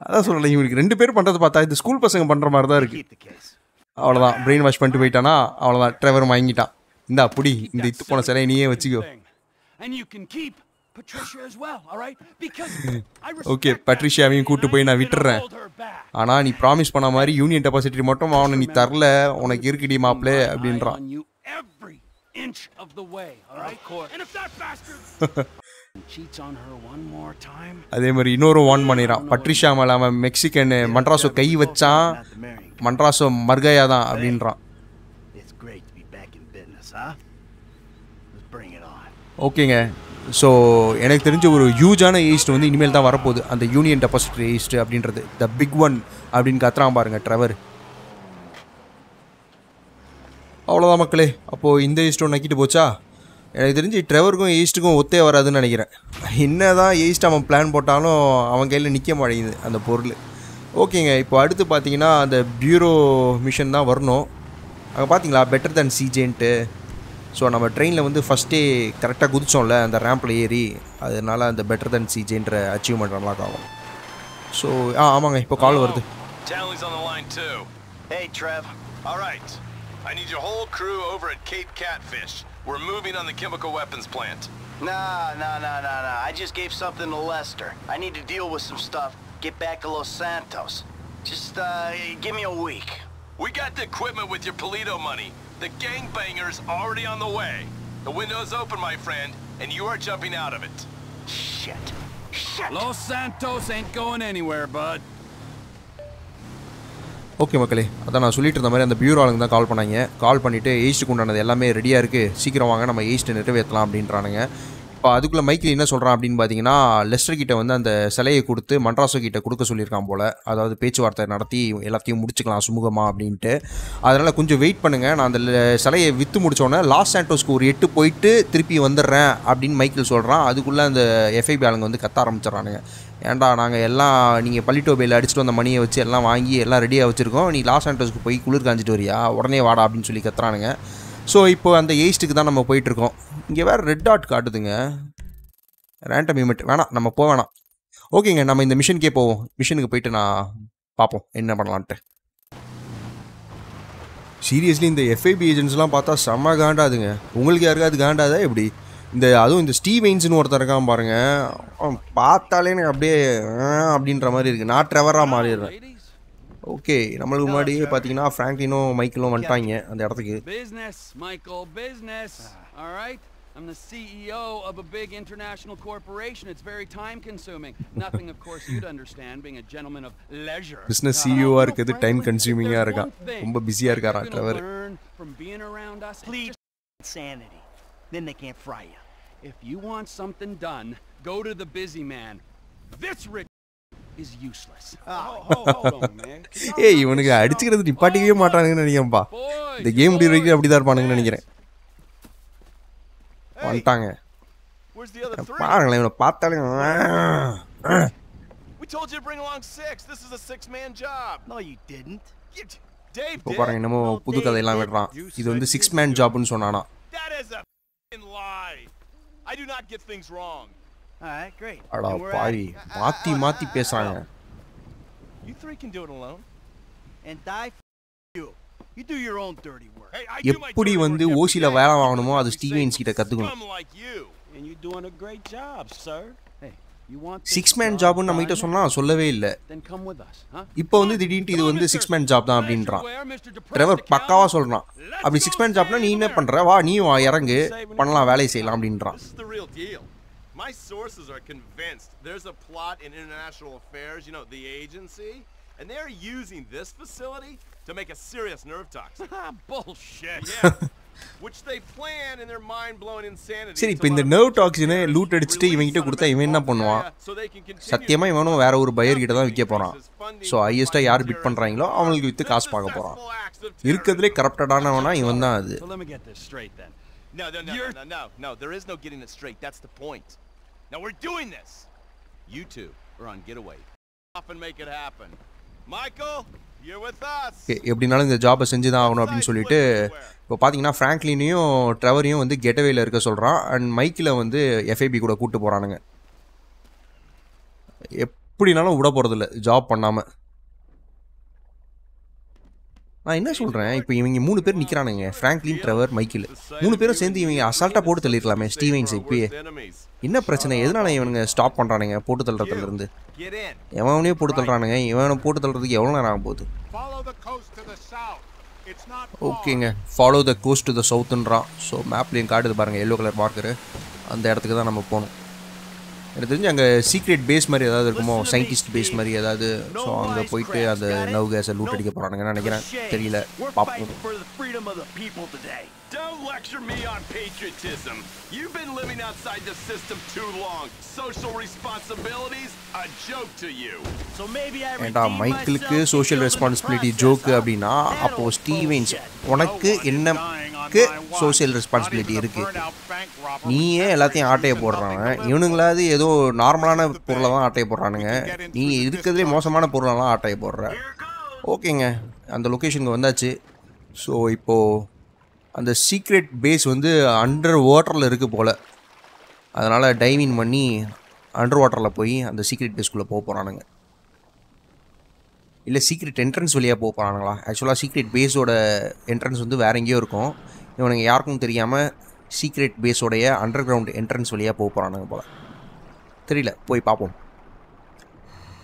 அதான் சொல்லல, இவனுக்கு ரெண்டு பேரும் பண்றது பார்த்தா இது ஸ்கூல் பசங்க பண்ற மாதிரி தான் இருக்கு. அவ்வளவுதான், பிரெயின் வாஷ் பண்ணிட்டு போயிட்டானா, அவ்வளவுதான். ட்ரெவர் வாங்கிட்டான், இந்தா புடி, இந்த இத்து போன சிலையை நீயே வச்சுக்கோ. ஓகே, பட்ரிஷியாவையும் கூட்டு போய் நான் விட்டுறேன், ஆனா நீ ப்ராமிஸ் பண்ண மாதிரி யூனியன் டெபாசிட்டரி மட்டும் அவனை நீ தரல, உனக்கு இருக்குடி மாப்பிளே அப்படின்றான். inch of the way, all right? And if that bastard cheats on her one more time, அதே மாதிரி இன்னொரு வான் பண்ணிரான் பட்ரிஷியா மேலாம. மெக்சிகன் மண்ட்ராசோ கை வச்சான், மண்ட்ராசோ மர்கையா தான் அப்படின்றான். It's great to be back in business, huh? Let's bring it on. ஓகேங்க, ஸோ எனக்கு தெரிஞ்ச ஒரு ஹியூஜான ஈஸ்ட் வந்து இனிமேல் தான் வரப்போகுது, அந்த யூனியன் டெபாசிட்டரி ஈஸ்ட் அப்படின்றது. த பிக் ஒன் அப்படின்னு கத்துறான் பாருங்க ட்ரெவர். அவ்வளோதான் மக்களே, அப்போது இந்த ஈஸ்ட்டும் நக்கிட்டு போச்சா? எனக்கு தெரிஞ்சு ட்ரெவருக்கும் ஈஸ்ட்டுக்கும் ஒத்தே வராதுன்னு நினைக்கிறேன். என்ன தான் ஈஸ்ட் அவன் பிளான் போட்டாலும் அவன் கையில் நிற்க மாட்டேங்குது அந்த பொருள். ஓகேங்க, இப்போ அடுத்து பார்த்தீங்கன்னா அந்த பியூரோ மிஷன் தான் வரணும். அங்கே பார்த்தீங்களா பெட்டர் தேன் சிஜேன்ட்டு. ஸோ நம்ம ட்ரெயினில் வந்து ஃபஸ்ட்டே கரெக்டாக குதிச்சோம்ல அந்த ரேம்பில் ஏறி, அதனால் அந்த பெட்டர் தேன் சிஜேன்ற அச்சீவ்மெண்ட் நல்லா ஆகும். ஸோ ஆமாங்க, இப்போ கால் வருது. I need your whole crew over at Cape Catfish. We're moving on the chemical weapons plant. Nah. I just gave something to Lester. I need to deal with some stuff. Get back to Los Santos. Just give me a week. We got the equipment with your Paleto money. The gangbangers already on the way. The window's open, my friend, and you are jumping out of it. Shit. Los Santos ain't going anywhere, bud. Okay மக்களே, அதான் நான் சொல்லிட்டு இருந்த மாதிரி அந்த bureau ஆளுங்க தான் கால் பண்ணாங்க. கால் பண்ணிவிட்டு ஈஸ்ட்டுக்கு உண்டானது எல்லாமே ரெடியாக இருக்குது, சீக்கிரம் வாங்க நம்ம ஈஸ்ட்டை நிறைவேற்றலாம் அப்படின்றானுங்க. இப்போ அதுக்குள்ளே மைக்கில் என்ன சொல்கிறான் அப்படின்னு பார்த்தீங்கன்னா, லெஸ்டர் கிட்ட வந்து அந்த சிலையை கொடுத்து மண்ட்ராசோ கிட்ட கொடுக்க சொல்லியிருக்கான் போல். அதாவது பேச்சுவார்த்தை நடத்தி எல்லாத்தையும் முடிச்சுக்கலாம் சுமூகமாக அப்படின்ட்டு. அதனால் கொஞ்சம் வெயிட் பண்ணுங்கள், நான் அந்த சிலையை விற்று முடித்தோன்னே லாஸ் சாண்டோஸ்க்கு ஒரு எட்டு போயிட்டு திருப்பி வந்துடுறேன் அப்படின்னு மைக்கில் சொல்கிறான். அதுக்குள்ளே அந்த எஃப்ஐபி ஆளுங்க வந்து கத்த ஆரம்பிச்சிடறானுங்க, ஏன்டா நாங்கள் எல்லாம் நீங்கள் பலிட்டோ பேயில் அடிச்சுட்டு வந்த மணியை வச்சு எல்லாம் வாங்கி எல்லாம் ரெடியாக வச்சுருக்கோம், நீ லாஸ் சாண்டோஸ்க்கு போய் குளிர் காஞ்சிட்டு வரியா, உடனே வாடா அப்படின்னு சொல்லி கத்துறானுங்க. ஸோ இப்போ அந்த ஈஸ்ட்டுக்கு தான் நம்ம போயிட்டுருக்கோம். இங்கே வேறு ரெட் டாட் காட்டுதுங்க, ரேண்டம் ஈவென்ட் வேணாம், நம்ம போக வேணாம். ஓகேங்க, நம்ம இந்த மிஷனுக்கே போவோம். மிஷனுக்கு போயிட்டு நான் பார்ப்போம் என்ன பண்ணலான்ட்டு. சீரியஸ்லி இந்த எஃப்ஐபி ஏஜென்ட்ஸ்லாம் பார்த்தா செம்ம காண்டாதுங்க. உங்களுக்கு யாருக்காவது காண்டாதா எப்படி? இந்த அதுவும் இந்த ஸ்டீவெயின்ஸ்னு ஒருத்தர் இருக்கான் பாருங்கள், பார்த்தாலே எனக்கு அப்படியே அப்படின்ற மாதிரி இருக்குது. நான் ட்ரெவராக மாறிடுறேன். ஓகே, நம்மளுக்கு முன்னாடியே பார்த்தீங்கன்னா ஃப்ராங்க்லினும் மைக்கிளும் வந்துட்டாங்க அந்த இடத்துக்கு. I'm the CEO of a big international corporation. It's very time consuming. Nothing of course you'd understand being a gentleman of leisure. Business CEO ah irukku time consuming ah irukka. Romba busy ah irukara Trevor. From being around us please insanity. Then they can't fry you. If you want something done, go to the busy man. This rich is useless. Hold on man. Hey, ivanukku adichikradhu nippatikave maattaanga nenikiren pa. The game mudi varaikku apdi dhaan paanunga nenikiren. வந்துட்டாங்க பாருங்களேன், இவனை பார்த்தாலே. இப்போ பாருங்க, என்னமோ புது கதையெல்லாம் விடுறான். இது வந்து 6 man ஜாப்னு சொன்னானா? அடா பாவி, மாத்தி மாத்தி பேசுறாங்க. எப்படி வந்து ஓசில வேலை வாங்கணுமோ அது ஸ்டீவென்ஸ் கிட்ட கத்துக்கணும். 6 man ஜாப்னு நம்ம கிட்ட சொன்னா சொல்லவே இல்லை. இப்போ வந்து திடீர்னு இது வந்து 6 man ஜாப் தான் அப்படின்றான் ட்ரெவர். பக்காவா சொல்றான், அப்படி 6 man ஜாப்னா நீ என்ன பண்ற, வா நீ இறங்கு பண்ணலாம் வேலையை செய்யலாம் அப்படின்றான். And they're using this facility to make a serious nerve toxin. Bullshit. Yeah. which they plan in their mind-blowing insanity. Seri, pin the nerve toxin loot edichite ivengite kudutha iven enna ponnuvan satyama ivanu vera oru buyer kitta da vikka poran so highest ah yaar bid pandrraingalo avangalukku vittu kaas paaga poran irukadile corrupted aanavana ivan da adu. No, there is no getting it straight. That's the point. Now we're doing this. You two are on getaway. Off and make it happen. Michael, you're with us. எப்படினாலும் இந்த ஜாபை செஞ்சு தான் ஆகணும் அப்படினு சொல்லிட்டு இப்போ பாத்தீங்கன்னா பிராங்க்லினையும் ட்ரெவரையும் வந்து கெட்டவேல இருக்க சொல்றான் அண்ட் மைக்கில வந்து FIB கூட கூட்டி போறானுங்க. எப்படினாலும் விட போறது இல்ல ஜாப் பண்ணாம. நான் என்ன சொல்றேன் இப்போ இவங்க மூணு பேர் நிக்கறானுங்க பிராங்க்லின் ட்ரெவர் மைக்கில் மூணு பேரும் சேர்ந்து இவங்க அசால்ட்டா போட்டு தள்ளிரலாமே ஸ்டீவன்ஸ் இப்பயே. என்ன பிரச்சனை எதனால இவனுங்க ஸ்டாப் பண்றானுங்க போட்டு தள்ளறதுல இருந்து எவனே போட்டு தள்ளறானுங்க இவனை போட்டு தள்ளறதுக்கு எவ்வளவு நேரம் ஆகும் போகுது. ஓகேங்க follow the ghost to the சவுத்ன்றா சோ மேப்லயும் காட்டுது பாருங்க yellow கலர் மார்க்கர் அந்த இடத்துக்கு தான் நம்ம போணும். எனக்கு தெரிஞ்சு அங்க சீக்ரெட் பேஸ் மாதிரி ஏதாவது இருக்குமோ சயின்டிஸ்ட் பேஸ் மாதிரி ஏதாவது சோ அங்க போயிட்டு அந்த நவ் கேஸை லூட் அடிக்க போறானுங்கன்னு நினைக்கிறேன் தெரியல பாப்போம். Don't lecture me on patriotism. You've been living outside the system too long. Social responsibilities a joke to you. So maybe I read Michaelக்கு social responsibility joke அப்படினா அப்போ ஸ்டீவன்ஸ் உனக்கு என்னக்கு social responsibility இருக்கு நீயே எல்லாத்தையும் ஆட்டைய போடுறானே இவனுங்களாவது ஏதோ நார்மலான பொருளை தான் ஆட்டைய போடுறானுங்க நீ இருக்கதுல மோசமான பொருளை தான் ஆட்டைய போடுற. ஓகேங்க அந்த லொகேஷனுக்கு வந்தாச்சு சோ இப்போ அந்த சீக்ரெட் பேஸ் வந்து அண்டர் வாட்டரில் இருக்குது போல் அதனால் டைவிங் பண்ணி அண்டர் வாட்டரில் போய் அந்த சீக்ரெட் பேஸ்க்குள்ளே போக போகிறானுங்க இல்லை சீக்ரெட் என்ட்ரன்ஸ் வழியாக போக போகிறானுங்களா. ஆக்சுவலாக சீக்ரெட் பேஸோட என்ட்ரன்ஸ் வந்து வேறு எங்கேயோ இருக்கும் இவனுங்க யாருக்கும் தெரியாமல் சீக்ரெட் பேஸோடைய அண்டர் கிரவுண்ட் என்ட்ரன்ஸ் வழியாக போக போகிறானுங்க போல் தெரியல போய் பார்ப்போம்.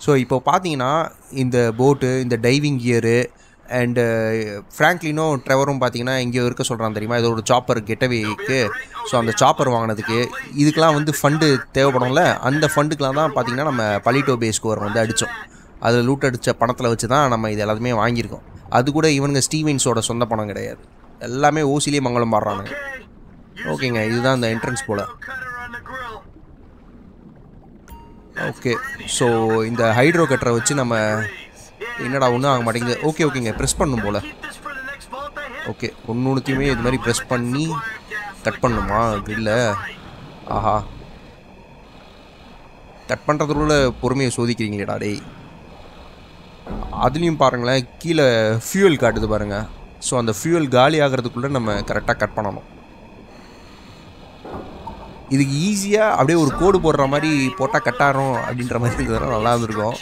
ஸோ இப்போ பார்த்தீங்கன்னா இந்த போட்டு இந்த டைவிங் கியரு அண்ட் ஃப்ராங்க்லினும் ட்ரெவரும் பார்த்தீங்கன்னா இங்கே இருக்க சொல்கிறான் தெரியுமா இது ஒரு சாப்பர் கெட்டவேக்கு ஸோ அந்த சாப்பர் வாங்கினதுக்கு இதுக்கெலாம் வந்து ஃபண்டு தேவைப்படும்ல அந்த ஃபண்டுக்கெலாம் தான் பார்த்தீங்கன்னா நம்ம பலிட்டோ பே ஸ்கோர் வந்து அடித்தோம் அதில் லூட் அடித்த பணத்தில் வச்சு தான் நம்ம இது எல்லாத்தையுமே வாங்கியிருக்கோம். அது கூட இவனுங்க ஸ்டீவன்ஸோட சொந்த பணம் கிடையாது எல்லாமே ஓசிலே மங்களம் பாடுறானுங்க. ஓகேங்க இதுதான் அந்த என்ட்ரன்ஸ் போல். ஓகே ஸோ இந்த ஹைட்ரோ கட்டரை வச்சு நம்ம என்னடா ஒன்றும் ஆக மாட்டேங்குது. ஓகேங்க ப்ரெஸ் பண்ணும் போல். ஓகே ஒன்றுத்தையுமே இது மாதிரி ப்ரெஸ் பண்ணி கட் பண்ணுமா இல்லை ஆஹா கட் பண்ணுறதுக்குள்ள பொறுமையை சோதிக்கிறீங்களேடா டேய். அதுலேயும் பாருங்களேன் கீழே ஃபியூவல் காட்டுது பாருங்கள் ஸோ அந்த ஃபியூவல் காலி ஆகிறதுக்குள்ளே நம்ம கரெக்டாக கட் பண்ணணும். இதுக்கு ஈஸியாக அப்படியே ஒரு கோடு போடுற மாதிரி போட்டால் கட்டாகிறோம் அப்படின்ற மாதிரி இருந்ததுனால நல்லா இருந்திருக்கும்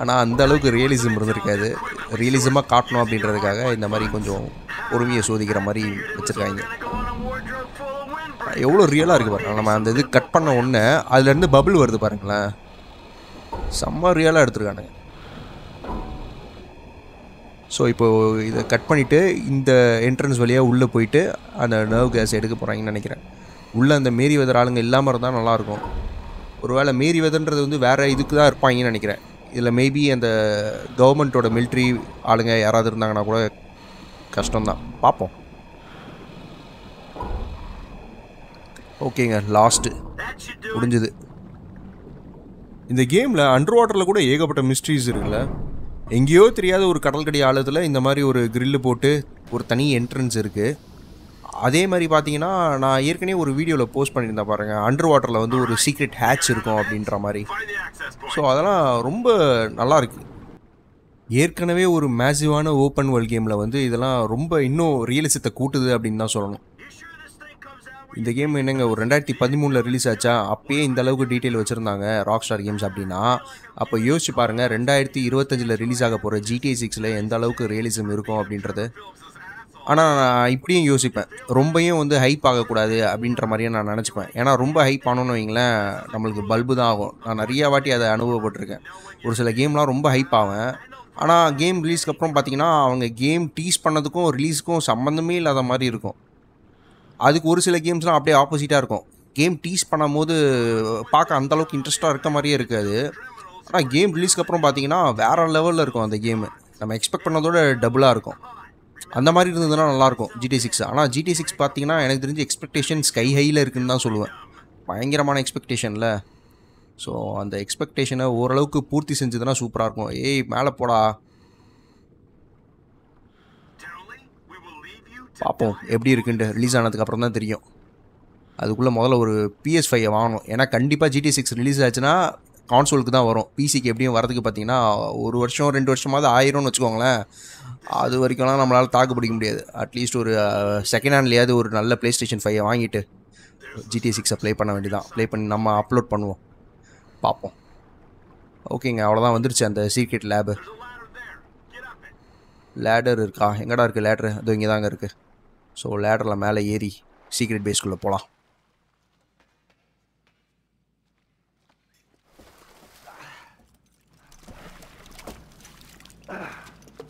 ஆனால் அந்தளவுக்கு ரியலிசம் இருந்திருக்காது ரியலிசமாக காட்டணும் அப்படின்றதுக்காக இந்த மாதிரி கொஞ்சம் பொறுமையை சோதிக்கிற மாதிரி வச்சுருக்காங்க. எவ்வளோ ரியலாக இருக்குது பாருங்கள் நம்ம அந்த இது கட் பண்ண ஒன்று அதுலேருந்து பபுள் வருது பாருங்களேன் செம்ம ரியலாக எடுத்துருக்கானுங்க. ஸோ இப்போது இதை கட் பண்ணிவிட்டு இந்த என்ட்ரன்ஸ் வழியாக உள்ளே போயிட்டு அந்த நர்வ் கேஸ் எடுக்க போகிறாங்கன்னு நினைக்கிறேன். உள்ளே அந்த மேரி வெதர் ஆளுங்க இல்லாமல் இருந்தால் நல்லாயிருக்கும் ஒருவேளை மேரி வெதர்ன்றது வந்து வேறு இதுக்கு தான் இருப்பாங்கன்னு நினைக்கிறேன். இதில் மேபி அந்த கவர்மெண்ட்டோட மிலிட்ரி ஆளுங்க யாராவது இருந்தாங்கன்னா கூட கஷ்டம்தான் பார்ப்போம். ஓகேங்க லாஸ்ட்டு முடிஞ்சுது. இந்த கேமில் அண்டர் வாட்டரில் கூட ஏகப்பட்ட மிஸ்ட்ரீஸ் இருக்குல்ல எங்கேயோ தெரியாத ஒரு கடல்கடி ஆழத்தில் இந்த மாதிரி ஒரு கிரில் போட்டு ஒரு தனி என்ட்ரன்ஸ் இருக்குது. அதே மாதிரி பார்த்தீங்கன்னா நான் ஏற்கனவே ஒரு வீடியோவில் போஸ்ட் பண்ணியிருந்தேன் பாருங்கள் அண்டர் வாட்டரில் வந்து ஒரு சீக்ரெட் ஹேட்ச் இருக்கும் அப்படின்ற மாதிரி ஸோ அதெல்லாம் ரொம்ப நல்லாயிருக்கு. ஏற்கனவே ஒரு மேசிவான ஓப்பன் வேர்ல்ட் கேமில் வந்து இதெல்லாம் ரொம்ப இன்னும் ரியலிசத்தை கூட்டுது அப்படின்னு தான் சொல்லணும். இந்த கேம் என்னங்க ஒரு 2013 ரிலீஸ் ஆச்சா அப்போயே இந்த அளவுக்கு டீட்டெயில் வச்சுருந்தாங்க ராக் ஸ்டார் கேம்ஸ் அப்படின்னா அப்போ யோசிச்சு பாருங்கள் 2025 ரிலீஸ் ஆக போகிற GTA 6 எந்த அளவுக்கு ரியலிசம் இருக்கும் அப்படின்றது. ஆனால் நான் இப்படியும் யோசிப்பேன் ரொம்பையும் வந்து ஹைப் ஆகக்கூடாது அப்படின்ற மாதிரியே நான் நினச்சிப்பேன் ஏன்னா ரொம்ப ஹைப் ஆனோன்னு வைங்களேன் நம்மளுக்கு பல்பு தான் ஆகும். நான் நிறையா வாட்டி அதை அனுபவப்பட்டிருக்கேன் ஒரு சில கேம்லாம் ரொம்ப ஹைப் ஆவேன் ஆனால் கேம் ரிலீஸ்க்கு அப்புறம் பார்த்திங்கன்னா அவங்க கேம் டீஸ் பண்ணதுக்கும் ரிலீஸுக்கும் சம்மந்தமே இல்லாத மாதிரி இருக்கும். அதுக்கு ஒரு சில கேம்ஸ்லாம் அப்படியே ஆப்போசிட்டாக இருக்கும் கேம் டீஸ் பண்ணும் போது பார்க்க அந்தளவுக்கு இன்ட்ரெஸ்ட்டாக இருக்க மாதிரியே இருக்காது ஆனால் கேம் ரிலீஸ்க்கு அப்புறம் பார்த்திங்கன்னா வேறு லெவலில் இருக்கும் அந்த கேமு நம்ம எக்ஸ்பெக்ட் பண்ணதோட டபுளாக இருக்கும். அந்த மாதிரி இருந்ததுன்னா நல்லாயிருக்கும் ஜிடி சிக்ஸ். ஆனால் ஜிடி சிக்ஸ் பார்த்தீங்கன்னா எனக்கு தெரிஞ்சு எக்ஸ்பெக்டேஷன் ஸ்கை ஹையில் இருக்குதுன்னு தான் சொல்லுவேன். பயங்கரமான எக்ஸ்பெக்டேஷனில். ஸோ அந்த எக்ஸ்பெக்டேஷனை ஓரளவுக்கு பூர்த்தி செஞ்சதுன்னா சூப்பராக இருக்கும். ஏய் மேலே போடா, பார்ப்போம் எப்படி இருக்குன்ட்டு. ரிலீஸ் ஆனதுக்கப்புறம் தான் தெரியும். அதுக்குள்ளே முதல்ல ஒரு PS5 வாங்கணும். ஏன்னா கண்டிப்பாக ஜிடி சிக்ஸ் ரிலீஸ் ஆச்சுன்னா கான்சோலுக்கு தான் வரும். பிசிக்கு எப்படியும் வரதுக்கு பார்த்தீங்கன்னா 1 வருஷம் 2 வருஷமாவது ஆயிரும்னு வச்சுக்கோங்களேன். அது வரைக்கும்லாம் நம்மளால் தாக்கு பிடிக்க முடியாது. அட்லீஸ்ட் ஒரு செகண்ட் ஹேண்ட்லேயாவது ஒரு நல்ல PlayStation 5 வாங்கிட்டு ஜிடி சிக்ஸை ப்ளே பண்ண வேண்டியதான். ப்ளே பண்ணி நம்ம அப்லோட் பண்ணுவோம், பார்ப்போம். ஓகேங்க, அவ்வளோதான் வந்துருச்சு அந்த சீக்ரெட் லேபு. லேடர் இருக்கா? எங்கடா இருக்குது லேட்ரு? அது இங்கே தாங்க இருக்குது. ஸோ லேடரில் மேலே ஏறி சீக்ரெட் பேஸ்குள்ளே போகலாம்.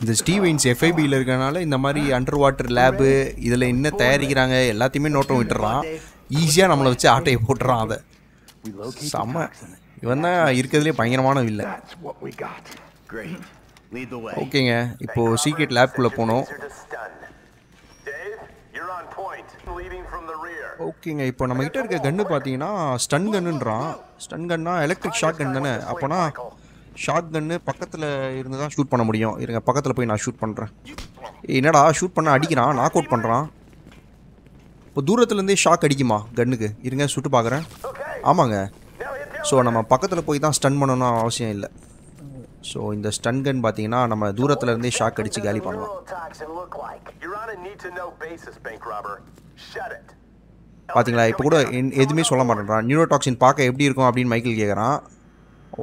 இந்த ஸ்டீவென்ஸ் FIBயில் இருக்கனால இந்த மாதிரி அண்டர் வாட்டர் லேபு இதில் என்ன தயாரிக்கிறாங்க எல்லாத்தையுமே நோட்டம் விட்டுறான். ஈஸியாக நம்மளை வச்சு ஆட்டையை போட்டுறான். அதை செம்ம இவன் தான் இருக்கிறதுலே பயங்கரமான இல்லை. ஓகேங்க, இப்போது சீக்ரெட் லேப்குள்ளே போனோம். ஓகேங்க, இப்போ நம்மகிட்ட இருக்க கன்று பார்த்தீங்கன்னா ஸ்டன் கன்னுன்றான். ஸ்டன் கன்னா எலக்ட்ரிக் ஷார்ட் கன் தானே. அப்போனா ஷார்ட் கன்னு பக்கத்தில் இருந்து தான் ஷூட் பண்ண முடியும். இருங்க, பக்கத்தில் போய் நான் ஷூட் பண்ணுறேன். என்னடா ஷூட் பண்ண அடிக்கிறான், நாக் அவுட் பண்ணுறான். இப்போ தூரத்துலேருந்தே ஷாக் அடிக்குமா கன்னுக்கு? இருங்க சுட்டு பார்க்குறேன். ஆமாங்க, ஸோ நம்ம பக்கத்தில் போய் தான் ஸ்டன் பண்ணணும்னு அவசியம் இல்லை. ஸோ இந்த ஸ்டன் கன் பார்த்தீங்கன்னா நம்ம தூரத்தில் இருந்தே ஷாக் அடித்து காலி பண்ணலாம். பார்த்தீங்களா, இப்போ கூட எதுவுமே சொல்ல மாட்டேன்றான். நியூரோடாக்சின் பார்க்க எப்படி இருக்கும் அப்படின்னு மைக்கேல் கேட்குறான்.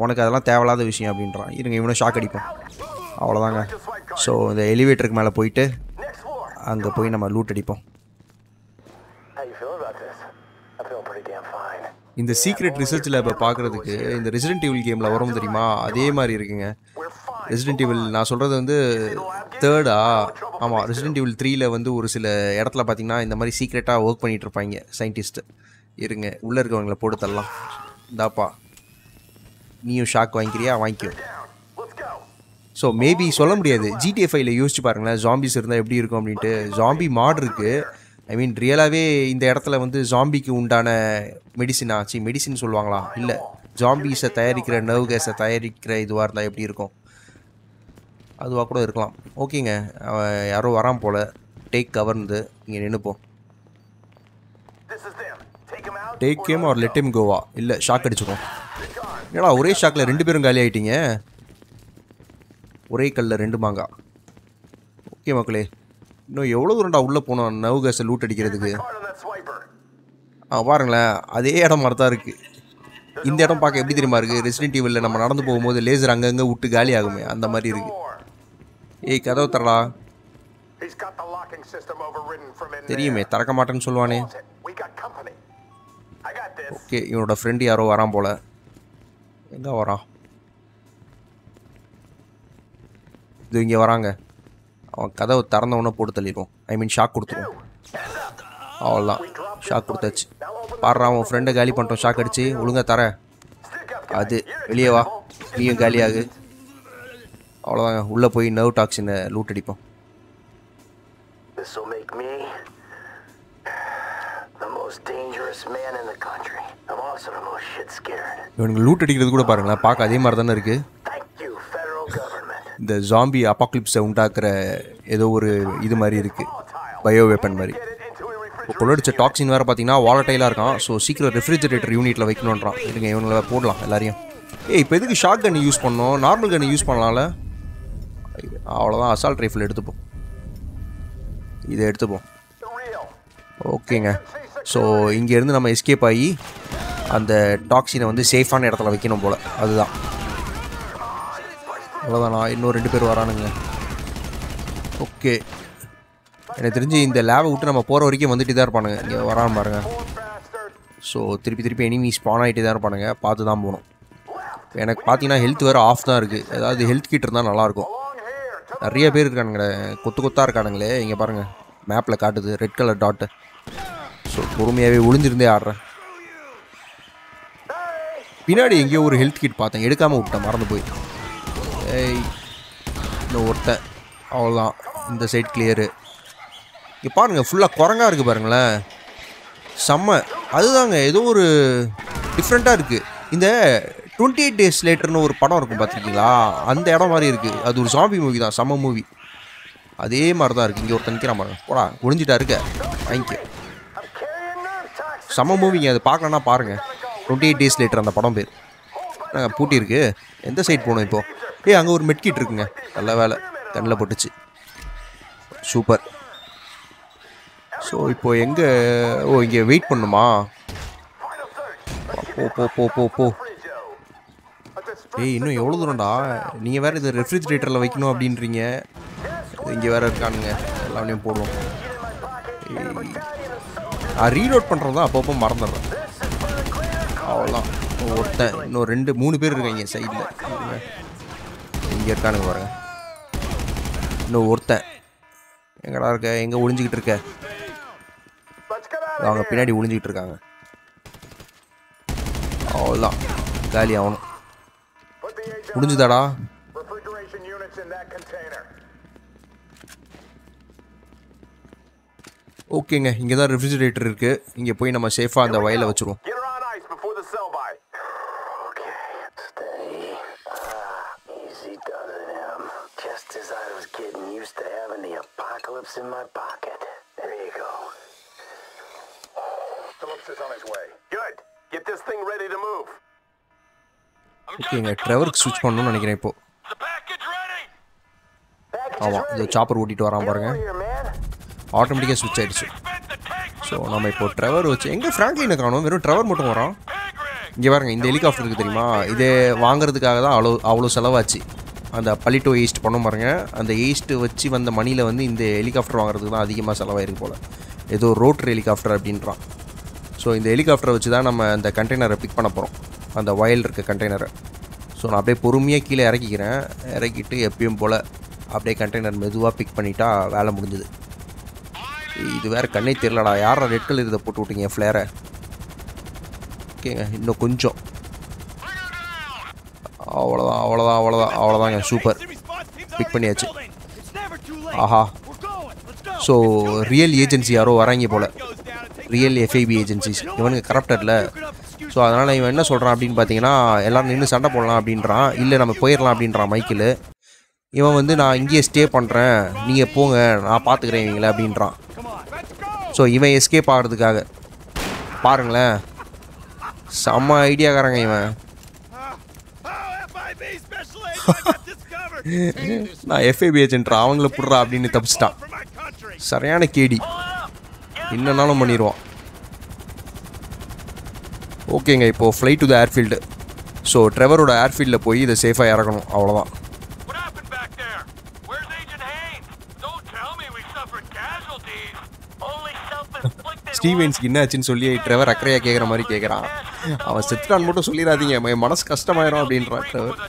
உனக்கு அதெல்லாம் தேவையில்லாத விஷயம் அப்படின்றான். இருங்க, இவனும் ஷாக் அடிப்போம். அவ்வளோதாங்க. ஸோ இந்த எலிவேட்டருக்கு மேலே போயிட்டு அங்கே போய் நம்ம லூட் அடிப்போம். இந்த சீக்ரெட் ரிசர்ச் லேபை பார்க்குறதுக்கு இந்த ரெசிடென்ட் ஈவில் கேமில் வரும் தெரியுமா, அதே மாதிரி இருக்குங்க. ரெசிடென்ட் ஈவில் நான் சொல்கிறது வந்து 3rd. ஆமாம், ரெசிடென்ட் ஈவில் 3ல் வந்து ஒரு சில இடத்துல பார்த்திங்கன்னா இந்த மாதிரி சீக்ரெட்டாக ஒர்க் பண்ணிகிட்ருப்பாங்க சயின்டிஸ்ட்டு. இருங்க, உள்ளே இருக்கவங்களை போட்டு தரலாம். இந்தாப்பா, நீயும் ஷாக் வாங்கிக்கிறியா? வாங்கிக்கோ. ஸோ மேபி சொல்ல முடியாது. GTA 5ல் யோசிச்சு பாருங்களேன், ஜாம்பிஸ் இருந்தால் எப்படி இருக்கும் அப்படின்ட்டு. ஜாம்பி மாட் இருக்குது. ஐ மீன் ரியலாகவே இந்த இடத்துல வந்து ஜாம்பிக்கு உண்டான மெடிசின் ஆச்சு. மெடிசின் சொல்லுவாங்களா? இல்லை, ஜாம்பிஸை தயாரிக்கிற நர்வ் கேஸை தயாரிக்கிற இதுவாக இருந்தால் எப்படி இருக்கும், அதுவாக கூட இருக்கலாம். ஓகேங்க, யாரோ வரான் போல். டேக் கவர்ந்து இங்கே நினைப்போம். டேக் கேம் அவர் லெட் எம் கோவா? இல்லை, ஷாக் அடிச்சுக்கோம். ஏன்னா ஒரே ஷாக்கில் 2 பேரும் காலி ஆகிட்டீங்க. ஒரே கல்லில் 2 மாங்கா. ஓகே மக்களே, இன்னும் எவ்வளோ தூரண்டா உள்ளே போனோம் நவுகேஸை லூட் அடிக்கிறதுக்கு? பாருங்களேன், அதே இடம் மாதிரி தான் இருக்குது. இந்த இடம் பார்க்க எப்படி தெரியுமா இருக்குது? ரெசிடென்ட் ஈவில் நம்ம நடந்து போகும்போது லேசர் அங்கங்கே விட்டு காலி ஆகுமே, அந்த மாதிரி இருக்குது. ஏய் கதவை தரடா. தெரியுமே திறக்க மாட்டேன்னு சொல்லுவானே. ஓகே, இவனோட ஃப்ரெண்டு யாரோ வரான் போல். எங்கே வரான்? இது இங்கே வராங்க. அவன் கதவை திறந்தவொன்னே போட்டு தள்ளிடுவோம். ஐ மீன் ஷாக் கொடுத்துருவோம். அவ்வளோதான், ஷாக் கொடுத்தாச்சு. பாடுறா, அவன் ஃப்ரெண்டை காலி பண்ணிட்டோம் ஷாக் அடிச்சு. ஒழுங்காக தர, அது வெளியே வா, நீயும் காலியாகு. அவ்வளோதாங்க, உள்ளே போய் நர்வ் டாக்ஸினை லூட் அடிப்போம். இவனுக்கு லூட் அடிக்கிறது கூட பாருங்களேன், பார்க்க அதே மாதிரி தானே இருக்குது. இந்த ஜாம்பி அப்பாக்லிப்ஸை உண்டாக்குற ஏதோ ஒரு இது மாதிரி இருக்குது, பயோ வெப்பன் மாதிரி. இப்போ கொள்ளடிச்ச டாக்ஸின் வேறு பார்த்தீங்கன்னா வாலட்டைலாக இருக்கான். ஸோ சீக்கிரம் ரெஃப்ரிஜரேட்டர் யூனிட்டில் வைக்கணுன்றான். இதுங்க இவங்களை போடலாம் எல்லாரையும். இப்போ எதுக்கு ஷாக் கன் யூஸ் பண்ணோம்? நார்மல் கன் யூஸ் பண்ணலாம்ல. அவ்வளோதான், அசால்ட் ரைஃபிள் எடுத்துப்போம். இதை எடுத்துப்போம். ஓகேங்க, ஸோ இங்கேருந்து நம்ம எஸ்கேப் ஆகி அந்த டாக்ஸினை வந்து சேஃபான இடத்துல வைக்கணும் போல். அதுதான் அவ்வளோதானா? இன்னும் 2 பேர் வரானுங்க. ஓகே, எனக்கு தெரிஞ்சு இந்த லேவை விட்டு நம்ம போகிற வரைக்கும் வந்துட்டு தான் இருப்பானுங்க. இங்கே வரான்னு பாருங்கள். ஸோ திருப்பி எனிமி ஸ்பான் ஆகிட்டு தான் இருப்பானுங்க, பார்த்து தான் போகணும். எனக்கு பார்த்தீங்கன்னா ஹெல்த் வேறு ஆஃப் தான் இருக்குது. ஏதாவது ஹெல்த் கிட் இருந்தால் நல்லாயிருக்கும். நிறைய பேர் இருக்கானுங்களே, கொத்து கொத்தாக இருக்கானுங்களே. இங்கே பாருங்கள், மேப்பில் காட்டுது ரெட் கலர் டாட்டு. ஸோ பொறுமையாகவே ஒளிஞ்சிருந்தே ஆடுறேன். பின்னாடி எங்கேயோ ஒரு ஹெல்த் கிட் பார்த்தேன், எடுக்காமல் விட்டேன், மறந்து போயிட்டேன். இன்னும் ஒருத்தன். அவ்வளோதான், இந்த சைட் கிளியரு. இங்கே பாருங்கள் ஃபுல்லாக குரங்கா இருக்குது பாருங்களேன். செம்ம அதுதாங்க, ஏதோ ஒரு டிஃப்ரெண்ட்டாக இருக்குது. இந்த 28 டேஸ் லேட்டர்னு ஒரு படம் இருக்கும் பார்த்துருக்கீங்களா, அந்த இடம் மாதிரி இருக்குது. அது ஒரு ஜாம்பி மூவி தான், செம்ம மூவி. அதே மாதிரி தான் இருக்குது. இங்கே ஒரு தனிக்கிற மாதிரி போடா ஒழிஞ்சிட்டா இருக்க வாங்கிக்க. செம்ம மூவிங்க, அது பார்க்கலன்னா பாருங்கள். 28 டேஸ் லேட்டர் அந்த படம் பேர். நாங்கள் பூட்டியிருக்கு. எந்த சைட் போகணும் இப்போது? ஏய் அங்கே ஒரு மெட்கிட் இருக்குங்க. நல்ல வேலை கண்ணில் போட்டுச்சு. சூப்பர். ஸோ இப்போது எங்கே? ஓ இங்கே வெயிட் பண்ணுமா? போ போ போ போ போ. ஏய் இன்னும் எவ்வளோ தூரம்டா? நீங்கள் வேறு இது ரெஃப்ரிஜிரேட்டரில் வைக்கணும் அப்படின்றீங்க. இங்கே வேறு இருக்கானுங்க, எல்லாமே போடுவோம். ரீலோட் பண்ணுறது தான் அப்பப்போ மறந்துடுறேன். அவ்வளோதான். ஒருத்தன் இன்னும் 2 3 பேர் இருக்காங்க சைடில். இங்கே இருக்கானுங்க பாருங்க. இன்னும் ஒருத்தன் எங்கடா இருக்க? எங்கே ஒளிஞ்சிக்கிட்டு இருக்க? அவங்க பின்னாடி ஒளிஞ்சிக்கிட்டு இருக்காங்க. அவ்வளோதான், காலி ஆகணும். முடிஞ்சுதாடா? ஓகேங்க, இங்கே தான் ரெஃப்ரிஜிரேட்டர் இருக்குது. இங்கே போய் நம்ம சேஃபாக அந்த வயலை வச்சுருவோம். In my pocket. There you go. Phillips is on his way. Good. Get this thing ready to move. Okay, Trevor switch பண்ணனும் நினைக்கிறேன் இப்போ. ஆமா, இந்த சாப்பர் ஓட்டிட்டு வரான் பாருங்க. ஆட்டோமேட்டிக்கா ஸ்விட்ச் ஆயிடுச்சு. சோ நாம இப்போ Trevor வச்சு எங்க Franklin காணோம், வெறும் Trevor மட்டும் வரான். இங்க பாருங்க, இந்த ஹெலிகாப்டருக்கு தெரியுமா, இது வாங்குறதுக்காக தான் அவ்வளவு செலவாச்சு. அந்த பலிட்டோ ஈஸ்ட் பண்ண பாருங்க, அந்த ஈஸ்ட்டு வச்சு வந்த மணியில் வந்து இந்த ஹெலிகாப்டர் வாங்குறதுக்கு தான் அதிகமாக செலவாயிருக்கு போல். ஏதோ ரோட்ரி ஹெலிகாப்டர் அப்படின்றான். ஸோ இந்த ஹெலிகாப்டரை வச்சு தான் நம்ம அந்த கண்டெய்னரை பிக் பண்ண போகிறோம், அந்த வயல் இருக்க கண்டெய்னரை. ஸோ நான் அப்படியே பொறுமையாக கீழே இறக்கிக்கிறேன். இறக்கிட்டு எப்பயும் போல் அப்படியே கண்டெய்னர் மெதுவாக பிக் பண்ணிட்டா வேலை முடிஞ்சுது. இது வேறு கண்ணே தெரிலடா, யாரா ரெட் கலர் இதை போட்டு விட்டீங்க ஃப்ளேரை? ஓகேங்க, இன்னும் கொஞ்சம். அவ்வளோதான் அவ்வளோதான் அவ்வளோதான் அவ்வளோதாங்க. சூப்பர், பிக் பண்ணியாச்சு. ஆஹா, ஸோ ரியல் ஏஜென்சி யாரோ வராங்க போல், ரியல் எஃப்ஐபி ஏஜென்சிஸ். இவனுக்கு கரப்டரில். ஸோ அதனால் இவன் என்ன சொல்கிறான் அப்படின்னு பார்த்தீங்கன்னா, எல்லோரும் நின்று சண்டை போடலாம் அப்படின்றான். இல்லை நம்ம போயிடலாம் அப்படின்றான் மைக்கிள். இவன் வந்து நான் இங்கேயே ஸ்டே பண்ணுறேன், நீங்கள் போங்க நான் பார்த்துக்கிறேன் இவங்கள அப்படின்றான். ஸோ இவன் எஸ்கேப் ஆகிறதுக்காக பாருங்களேன், செம்ம ஐடியாக்காரங்க இவன். நான் எஃப்ஐபி ஏஜென்ட்ரா, அவங்கள புடுறா அப்படின்னு தப்பிச்சிட்டான். சரியான கேடி, என்னன்னாலும் பண்ணிடுவான். ஓகேங்க, இப்போது flight to the airfield. So ட்ரெவரோட ஏர்ஃபீல்டில் போய் இதை சேஃபாக இறக்கணும், அவ்வளோதான். ஸ்டீவென்ஸ்க்கு என்ன ஆச்சுன்னு சொல்லி ட்ரெவர் அக்கறையாக கேட்குற மாதிரி கேட்குறான். அவன் செத்துட்டான்னு மட்டும் சொல்லிடாதீங்க, என் மனசு கஷ்டமாயிரும் அப்படின்றான் ட்ரெவர்.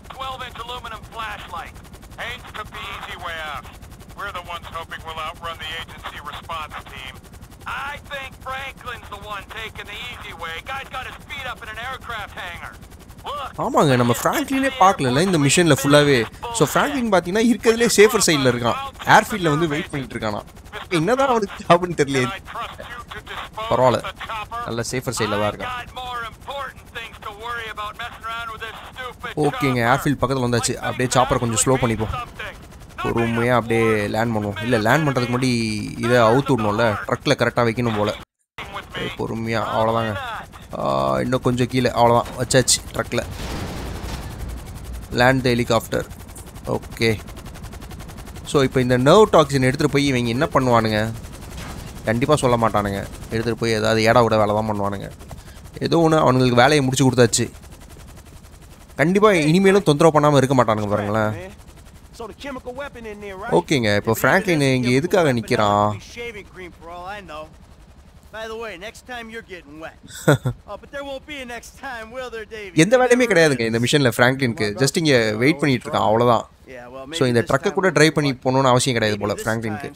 ஆமாங்க, நம்ம ஃப்ராங்க்லினே பார்க்கல இந்த மிஷனில் ஃபுல்லாகவே. ஸோ ஃப்ராங்க்லின் பார்த்தீங்கன்னா இருக்கிறதுலே சேஃபர் சைடில் இருக்கான். ஏர்ஃபீல்டில் வந்து வெயிட் பண்ணிட்டு இருக்கானா, என்னதான் அவனுக்கு அப்படின்னு தெரியல. பரவாயில்ல, நல்ல சேஃபர் சைடில் தான் இருக்கான். ஓகேங்க, ஏர்ஃபீல்ட் பக்கத்தில் வந்தாச்சு. அப்படியே சாப்பரை கொஞ்சம் ஸ்லோ பண்ணிப்போம், பொறுமையாக அப்படியே லேண்ட் பண்ணுவோம். இல்லை லேண்ட் பண்ணுறதுக்கு முன்னாடி இதை அவுத்து விடணும்ல, ட்ரக்கில் கரெக்டாக வைக்கணும் போல். பொறுமையாக, அவ்வளோதாங்க. இன்னும் கொஞ்சம் கீழே, அவ்வளோதான் வச்சாச்சு. ட்ரக்கில் land the helicopter. Okay, so இப்போ இந்த நர்வ் டாக்ஸின் எடுத்துகிட்டு போய் இவங்க என்ன பண்ணுவானுங்க, கண்டிப்பாக சொல்ல மாட்டானுங்க. எடுத்துகிட்டு போய் ஏதாவது ஏடா விட வேலை தான் பண்ணுவானுங்க. ஏதோ ஒன்று அவங்களுக்கு வேலையை முடிச்சு கொடுத்தாச்சு, கண்டிப்பாக இனிமேலும் தொந்தரவு பண்ணாமல் இருக்க மாட்டானுங்க பாருங்களேன். ஓகேங்க, இப்போ ஃப்ராங்க்லின் இங்கே எதுக்காக நிற்கிறான்? எந்த வேலையுமே கிடையாதுங்க இந்த மிஷனில் ஃப்ராங்க்லினுக்கு. ஜஸ்ட் இங்கே வெயிட் பண்ணிட்டு இருக்கான், அவ்வளோதான். ஸோ இந்த ட்ரக்கை கூட டிரைவ் பண்ணி போகணும்னு அவசியம் கிடையாது போல ஃப்ராங்க்லினுக்கு.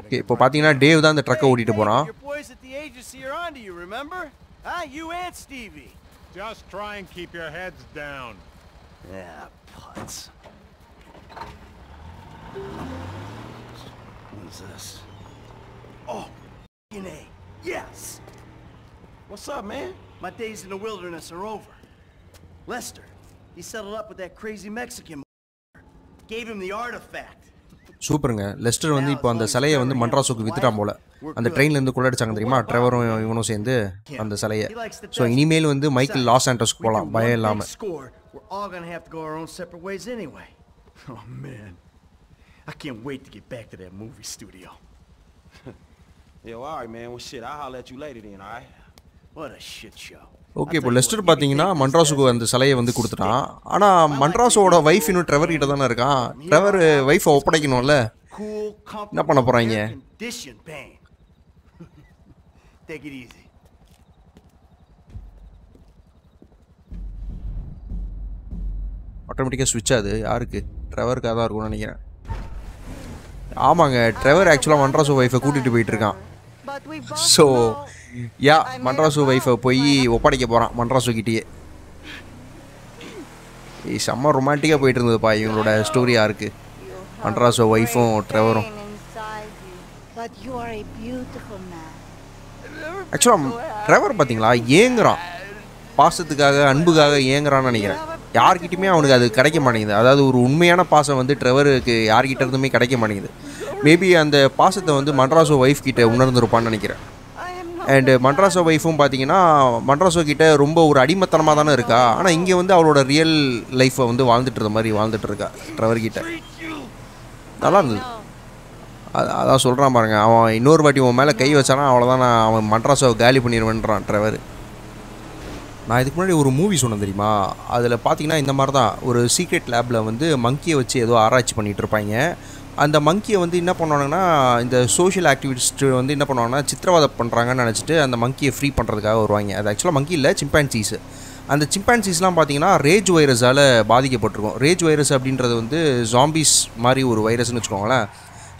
ஓகே, இப்போ பார்த்தீங்கன்னா டேவ் தான் இந்த ட்ரக்கை ஓட்டிட்டு போகிறான். Yeah, putz. What is this? Oh, A. Yes! What's up, man? My days in the wilderness are over. Lester, he settled up with that crazy Mexican. Gave him the artifact. சூப்பருங்க Lester வந்து இப்போ அந்த சலையை வந்து மன்ட்ராசோக்கு வித்துட்டான் போல அந்த ட்ரெயின்ல இருந்து கொள்ள அடிச்சாங்க தெரியுமா ட்ரெவரும் இவனும் சேர்ந்து அந்த சலையை சோ இனிமேல் வந்து மைக்கேல் லாஸ் சாண்டோஸ்க்கு போலாம் பயம் இல்லாம Oh man I can't wait to get back to that movie studio Yo all right man well shit I'll holler at you later then all right What a shit show Okay இப்போ Lester பாத்தீங்கன்னா மன்ட்ராசோக்கு அந்த சலையை வந்து கொடுத்துட்டான் ஆனா மன்ட்ராசோட wife இன்னும் Trevor கிட்ட தான இருக்கான் ட்ரெவர் வைஃப் ஒப்படைக்கணும்ல என்ன பண்ணப் போறாங்க Take it easy ஆட்டோமேட்டிக்கா ஸ்விட்ச் ஆது யாருக்கு ட்ரெவர்க்கா தான் இருக்கும்னு நினைக்கிறேன் ஆமாங்க ட்ரெவர் एक्चुअली மன்ட்ராசோ வைஃபை கூட்டிட்டு போயிட்டு இருக்கான் So Yeah, Madrazo wife poi oppadikka poran Madrazo kittiye. Ee samma romantic-a poitu irundhadu pa ivangaloda story ah irukku. Madrazo wife um Trevorum. But you are a beautiful man. Actually, Trevor pathingala yengran. Paasathukkaga anbukaga yengran nenikiren. Yaar kittiyume avanukku adu kedaikka maatengudhu. Adhaadu oru unmaiyana paasam vandu Trevorukku yaar kitta irundhume kedaikka maatengudhu. Maybe andha paasatha vandu Madrazo wife kitta unarndirupaan nenikiren. And Madrazo wife pathina Madrazo kitta romba or adimathanama dhaan iruka ana inge vandu avaloda real life vandu vaazhnditradha mari vaazhnditradha Trevor kitta nalla irundhu adha solran paarenga avan innor vaati on mela kai vachana avladana avan Madrazo gaali panniruvendran Trevor na idhukku munadi oru movie sonna theriyuma adula pathina indha mari dhaan oru secret lab la vandu monkey vechi edho arrange panniterpainga அந்த மங்கியை வந்து என்ன பண்ணுவாங்கன்னா இந்த social activist வந்து என்ன பண்ணுவாங்கன்னா சித்திரவதம் பண்றாங்கன்னு நினைச்சிட்டு அந்த மங்கியை ஃப்ரீ பண்றதுக்காக வருவாங்க அது एक्चुअली மங்கி இல்ல சிம்பான்சிஸ் அந்த சிம்பான்சிஸ்லாம் பாத்தீங்கன்னா ரேஜ் வைரஸால பாதிக்கப்பட்டிருக்கும் ரேஜ் வைரஸ் அப்படின்றது வந்து ஜாம்பிஸ் மாதிரி ஒரு வைரஸ்னு வெச்சுக்கோங்களே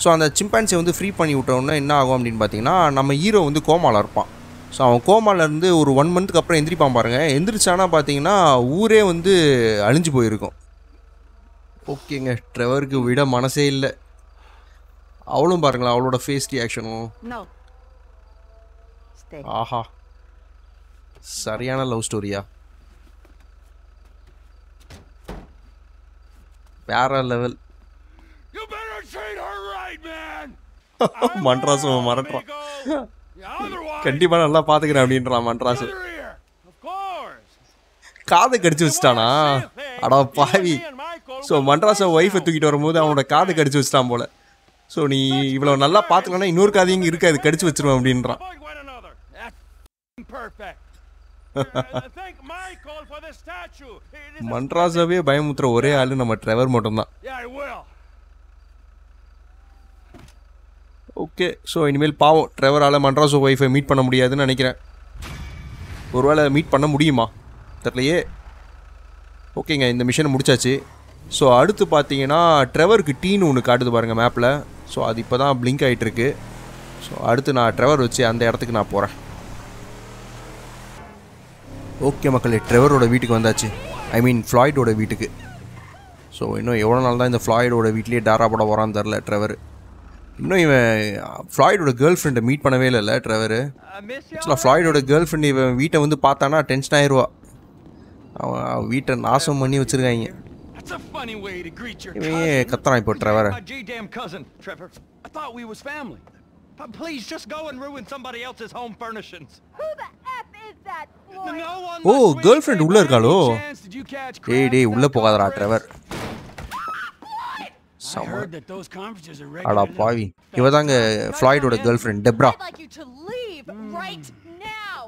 சோ அந்த சிம்பான்சியை வந்து ஃப்ரீ பண்ணி விட்டோம்னா என்ன ஆகும் அப்படினு பாத்தீங்கன்னா நம்ம ஹீரோ வந்து கோமால இருப்பான் சோ அவன் கோமால இருந்து ஒரு 1 மந்த்க்கு அப்புறம் எந்திரிப்பான் பாருங்க எந்திரிச்சானா பாத்தீங்கன்னா ஊரே வந்து அழிஞ்சு போயிருக்கும் ஓகேங்க ட்ரெவருக்கு விட மனசே இல்ல அவளும் பாருங்களா அவளோட ஃபேஸ் ரியாக்ஷனும் ஆஹா சரியான லவ் ஸ்டோரியா வேற லெவல் மன்ட்ராசோ மறட்றான் கண்டிப்பா நல்லா பாத்துக்கிறேன் அப்படின்றான் மன்ட்ராசோ காது கடிச்சு வச்சிட்டானா அட பாவி சோ மன்ட்ராசோ வைஃபை தூக்கிட்டு வரும்போது அவனோட காது கடிச்சு வச்சிட்டான் போல சோ நீ இவ்ளோ நல்லா பாத்துக்கலனா இன்னொரு காதிங்க இருக்கு அது கடிச்சு வச்சிருவேன் அப்படின்றான் மன்ட்ராசோவே பயமுத்துற ஒரே ஆளு நம்ம ட்ரெவர் மட்டும்தான் ஓகே சோ இனிமேல் பாவம் ட்ரெவரால மன்ட்ராசோ வைஃபை மீட் பண்ண முடியாதுன்னு நினைக்கிறேன் ஒருவேளை மீட் பண்ண முடியுமா தெரியலையே ஓகேங்க இந்த மிஷன் முடிச்சாச்சு சோ அடுத்து பாத்தீங்கன்னா ட்ரெவருக்கு டீன் ஒன்னு காட்டுது பாருங்க மேப்ல சோ அது இப்போதான் ப்ளிங்க் ஆயிட்டு இருக்கு சோ அடுத்து நான் ட்ரெவர் வச்சு அந்த இடத்துக்கு நான் போறேன் ஓகே மக்களே ட்ரெவரோட வீட்டுக்கு வந்தாச்சு ஐ மீன் ஃப்ளாய்டோட வீட்டுக்கு சோ இன்னும் எவ்வளவு நாள் தான் இந்த ஃப்ளாய்டோட வீட்லயே டாரா போட போறான்னு தெரியல ட்ரெவர் இன்னும் இவன் ஃப்ளாய்டோட கேர்ள் ஃப்ரெண்டை மீட் பண்ணவே இல்ல ட்ரெவர் ஆக்சுவலா ஃப்ளாய்டோட கேர்ள் ஃப்ரெண்ட் இவன் வீட்டை வந்து பார்த்தானா டென்ஷன் ஆயிருவா அவன் வீட்டை நாசம் பண்ணி வச்சிருக்காங்க It's a funny way to greet your goddamn cousin, Trevor. I thought we was family. But please just go and ruin somebody else's home furnishings. Who the F is that boy? Oh, girlfriend ulla irkalo. Hey, dey ulla pogadra Trevor. I heard that those conferences are regular. Ada paavi. Ivadanga Floyd oda girlfriend Debra. I'd like you to leave right now.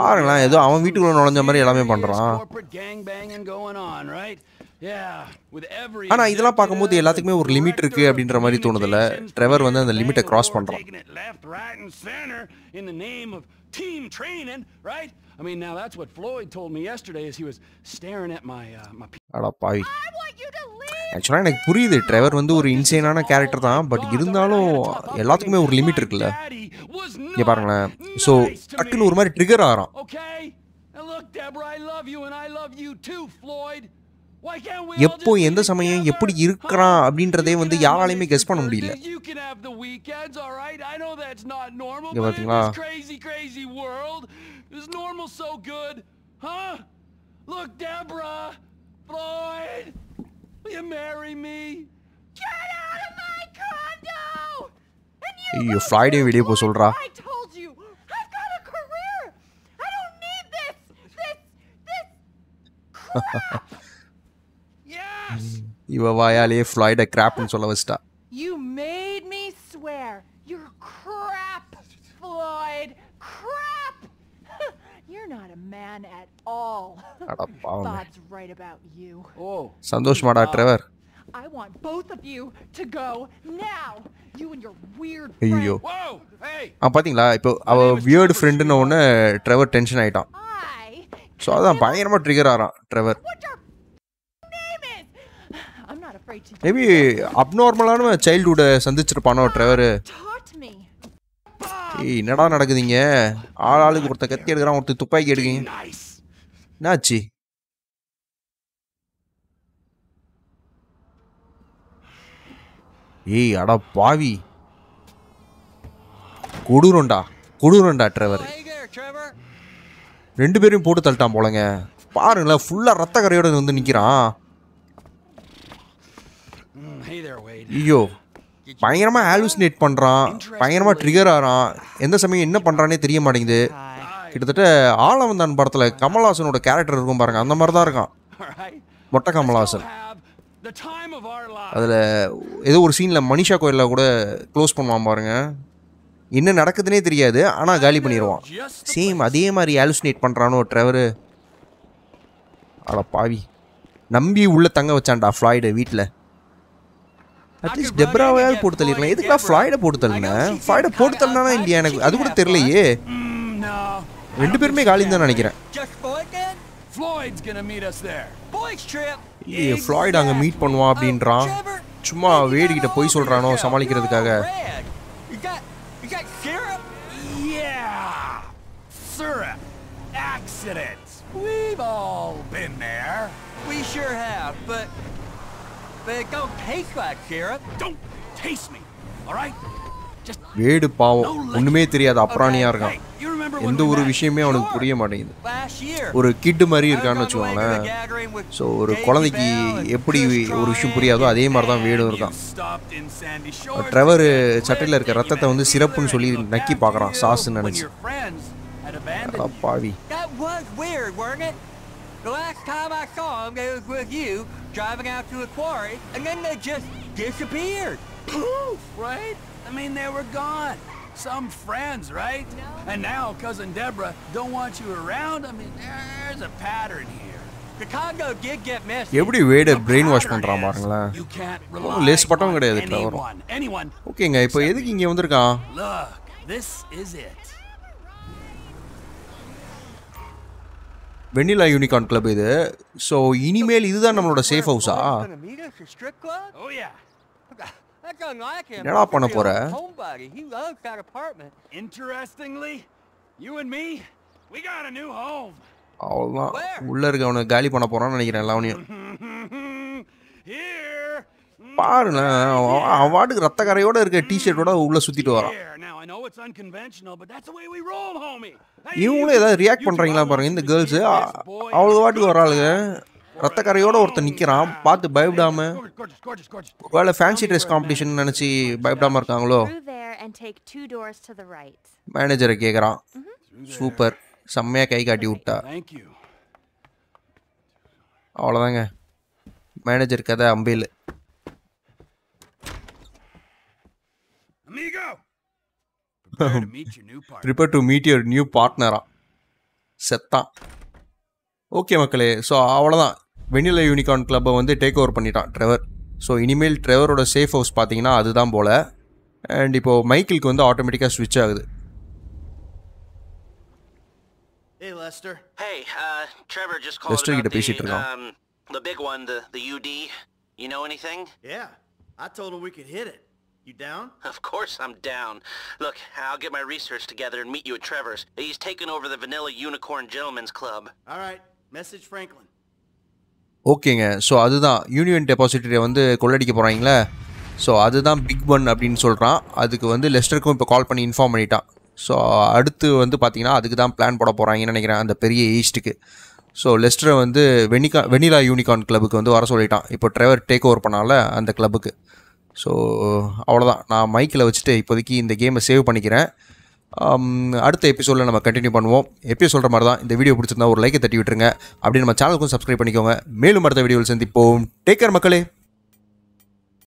Paarala edho avan veetukku nolanja mari ellame pandran. ஆனா இதெல்லாம் பார்க்கும்போது எல்லாத்துக்குமே ஒரு limit இருக்கு அப்படின்ற மாதிரி தோணுதுல Trevor வந்து அந்த லிமிட்டை கிராஸ் பண்றான் அட பாவி ஆக்சுவலா எனக்கு புரியுது ட்ரெவர் வந்து ஒரு இன்சேனான கேரக்டர் தான் பட் இருந்தாலும் எல்லாத்துக்குமே ஒரு லிமிட் இருக்குல்ல இங்க பாருங்களேன் சோ டக்குன்னு ஒரு மாதிரி ட்ரிகர் ஆறான் எப்போ எந்த சமயம் எப்படி இருக்கறான் அப்படின்றதே வந்து யாராலையுமே கெஸ் பண்ண முடியல. இங்க பாத்தீங்களா? ஐயோ ஃப்ரைடே வெளியே போக சொல்றா. இவ வாயாலே ஃப்ளைட் கிராப்னு சொல்ல வச்சிட்டா. You made me swear. You're crap, Floyd. Crap. You're not a man at all. Bob's right about you. Oh, சந்தோஷமாடா Trevor. I want both of you to go now. You and your weird friend. Whoa, hey. பாத்தீங்களா இப்போ அவ weird friend-ன ஒண்ணே Trevor tension ஆயிட்டான். So அதான் பயங்கரமா trigger ஆறான் Trevor. Maybe அப்நார்மலான சைல்ட்ஹுட் சந்திச்சிருப்பானோ ட்ரெவர். ஏய் என்னடா நடக்குதுங்க? ஆளாளுக்கு ஒருத்த கத்தி எடுக்கறான், ஒருத்த துப்பாக்கி எடுக்கீங்க. என்னாச்சு? ஏய் அட பாவி. கொடுறண்டா ட்ரெவர். ரெண்டு பேரும் போட்டு தள்ளிட்டான் போலங்க. பாருங்களேன் ஃபுல்லா ரத்த கரையோட வந்து நிக்கிறான். ஐயோ பயங்கரமா ஹாலுசினேட் பண்றான், பயங்கரமா ட்ரிகர் ஆறான், எந்த சமயம் என்ன பண்றானே தெரிய மாட்டேங்குது. கிட்டத்தட்ட ஆளவந்தான் படத்துல கமல்ஹாசனோட கேரக்டர் இருக்கும் பாருங்க, அந்த மாதிரி தான் இருக்கான். மொட்டை கமல்ஹாசன். அதுல ஏதோ ஒரு சீன்ல மனிஷா கோயில கூட க்ளோஸ் பண்ணுவான் பாருங்க. என்ன நடக்குதுன்னே தெரியாது, ஆனா காலி பண்ணிடுவான். சேம் அதே மாதிரி ஹாலுசினேட் பண்றானோ ட்ரெவர். அட பாவி, நம்பி உள்ள தங்க வச்சான்டா ஃப்ளாய்டு வீட்டில். அட்லீஸ்ட் டெப்ராவையாவது போட்டு தள்ளிடலாம், எதுக்குலாம் ஃப்ளாய்டை போட்டு தள்ளினேன்? ஃப்ளாய்டை போட்டு தள்ளினா இல்லையா எனக்கு அது கூட தெரியலையே. ரெண்டு பேருமே காலின்னு தான் நினைக்கிறேன். ஏ ஃப்ளாய்டு அங்கே மீட் பண்ணுவான் அப்படின்றான். சும்மா வேடிக்கிட்ட போய் சொல்கிறானோ சமாளிக்கிறதுக்காக. வேடு பாவம், ஒண்ணுமே தெரியாது, அப்ராணியா இருக்கான். எந்த ஒரு விஷயமே அவனுக்கு புரிய மாட்டேங்குது. ஒரு கிட்டு மாதிரி இருக்கான்னு வச்சுக்கோங்களேன். ஸோ ஒரு குழந்தைக்கு எப்படி ஒரு விஷயம் புரியாதோ அதே மாதிரி தான் வேடும் இருக்கான். ட்ரெவர் சட்டையில் இருக்க ரத்தத்தை வந்து சிறப்புன்னு சொல்லி நக்கி பார்க்குறான், சாஸ்ன்னு நினச்சி. பாவி. The last time I saw him, it was with you, driving out to a quarry, and then they just disappeared. Poof, right? I mean, they were gone. Some friends, right? And now Cousin Deborah don't want you around. I mean, there's a pattern here. The condo did get messy. Everybody wait a brainwash பண்றான் பாருங்களா. Lace பட்டவும் கிடையாது Trevor. ஓகேங்க, இப்போ எதுக்கு இங்க வந்திருக்கான்? Look, this is it. Vanilla unicorn club இது. So இனிமேல் இதுதான் நம்மளோட சேஃப் ஹவுஸா? என்னடா பண்ண போற? அவ்வளோதான், உள்ள இருக்க அவனை காலி பண்ண போறான்னு நினைக்கிறேன் எல்லாவனையும். பாருங்க, அவார்டுக்கு ரத்த கரையோட இருக்க டிஷர்ட்டோட உள்ள சுத்திட்டு வரான். இவங்களும் ஏதாவது ரியாக்ட் பண்றீங்களா பாருங்க இந்த கேர்ள்ஸ். அவ்வளவு வாட்டுக்கு வராளுங்க. ரத்த கரையோட ஒருத்தர் நிக்கிறான், பார்த்து பயப்படாம. ஒருவேளை ஃபேன்சி ட்ரெஸ் காம்படிஷன் நினைச்சு பயப்படாம இருக்காங்களோ? மேனேஜரை கேக்குறான். சூப்பர், செம்மையா கை காட்டி விட்டா. அவ்வளோதாங்க, மேனேஜர் கதை அம்பேல். Prepare to meet your new partner. செத்தான். ஓகே மக்களே, ஸோ அவ்வளோதான், வெண்ணிலா யூனிகார்ன் கிளப்பை வந்து டேக் ஓவர் பண்ணிட்டான் ட்ரெவர். ஸோ இனிமேல் ட்ரெவரோட சேஃப் ஹவுஸ் பார்த்தீங்கன்னா அதுதான் போல். அண்ட் இப்போது மைக்கிளுக்கு வந்து ஆட்டோமேட்டிக்காக ஸ்விட்ச் ஆகுது. லெஸ்டர் கிட்ட பேசிகிட்டு இருக்கான். You down? Of course I'm down. Look, I'll get my research together and meet you at Trevor's. He's taken over the Vanilla Unicorn Gentlemen's Club. All right. Message Franklin. ஓகேங்க. So அதுதான் union depository வந்து கொள்ளடிக்க போகிறாங்களே, so அதுதான் big one அப்படின்னு சொல்கிறான். அதுக்கு வந்து லெஸ்டருக்கும் இப்போ கால் பண்ணி இன்ஃபார்ம் பண்ணிட்டான். ஸோ அடுத்து வந்து பார்த்திங்கன்னா அதுக்கு தான் பிளான் போட போகிறாங்கன்னு நினைக்கிறேன், அந்த பெரிய ஈஸ்ட்டுக்கு. ஸோ லெஸ்டரை வந்து வெனிலா யூனிகார்ன் கிளப்புக்கு வந்து வர சொல்லிட்டான். இப்போ ட்ரெவர் டேக் ஓவர் பண்ணால அந்த கிளப்புக்கு. ஸோ அவ்வளோதான், நான் மைக்கில் வச்சுட்டு இப்போதைக்கு இந்த கேமை சேவ் பண்ணிக்கிறேன். அடுத்த எபிசோடில் நம்ம கண்டினியூ பண்ணுவோம். எப்பயும் சொல்கிற மாதிரி தான், இந்த வீடியோ பிடிச்சிருந்தா ஒரு லைக்கை தட்டி விட்டுருங்க, அப்படி நம்ம சேனலுக்கும் சப்ஸ்கிரைப் பண்ணிக்கோங்க. மேலும் அடுத்த வீடியோவில் சந்திப்போம். டேக் கேர் மக்களே.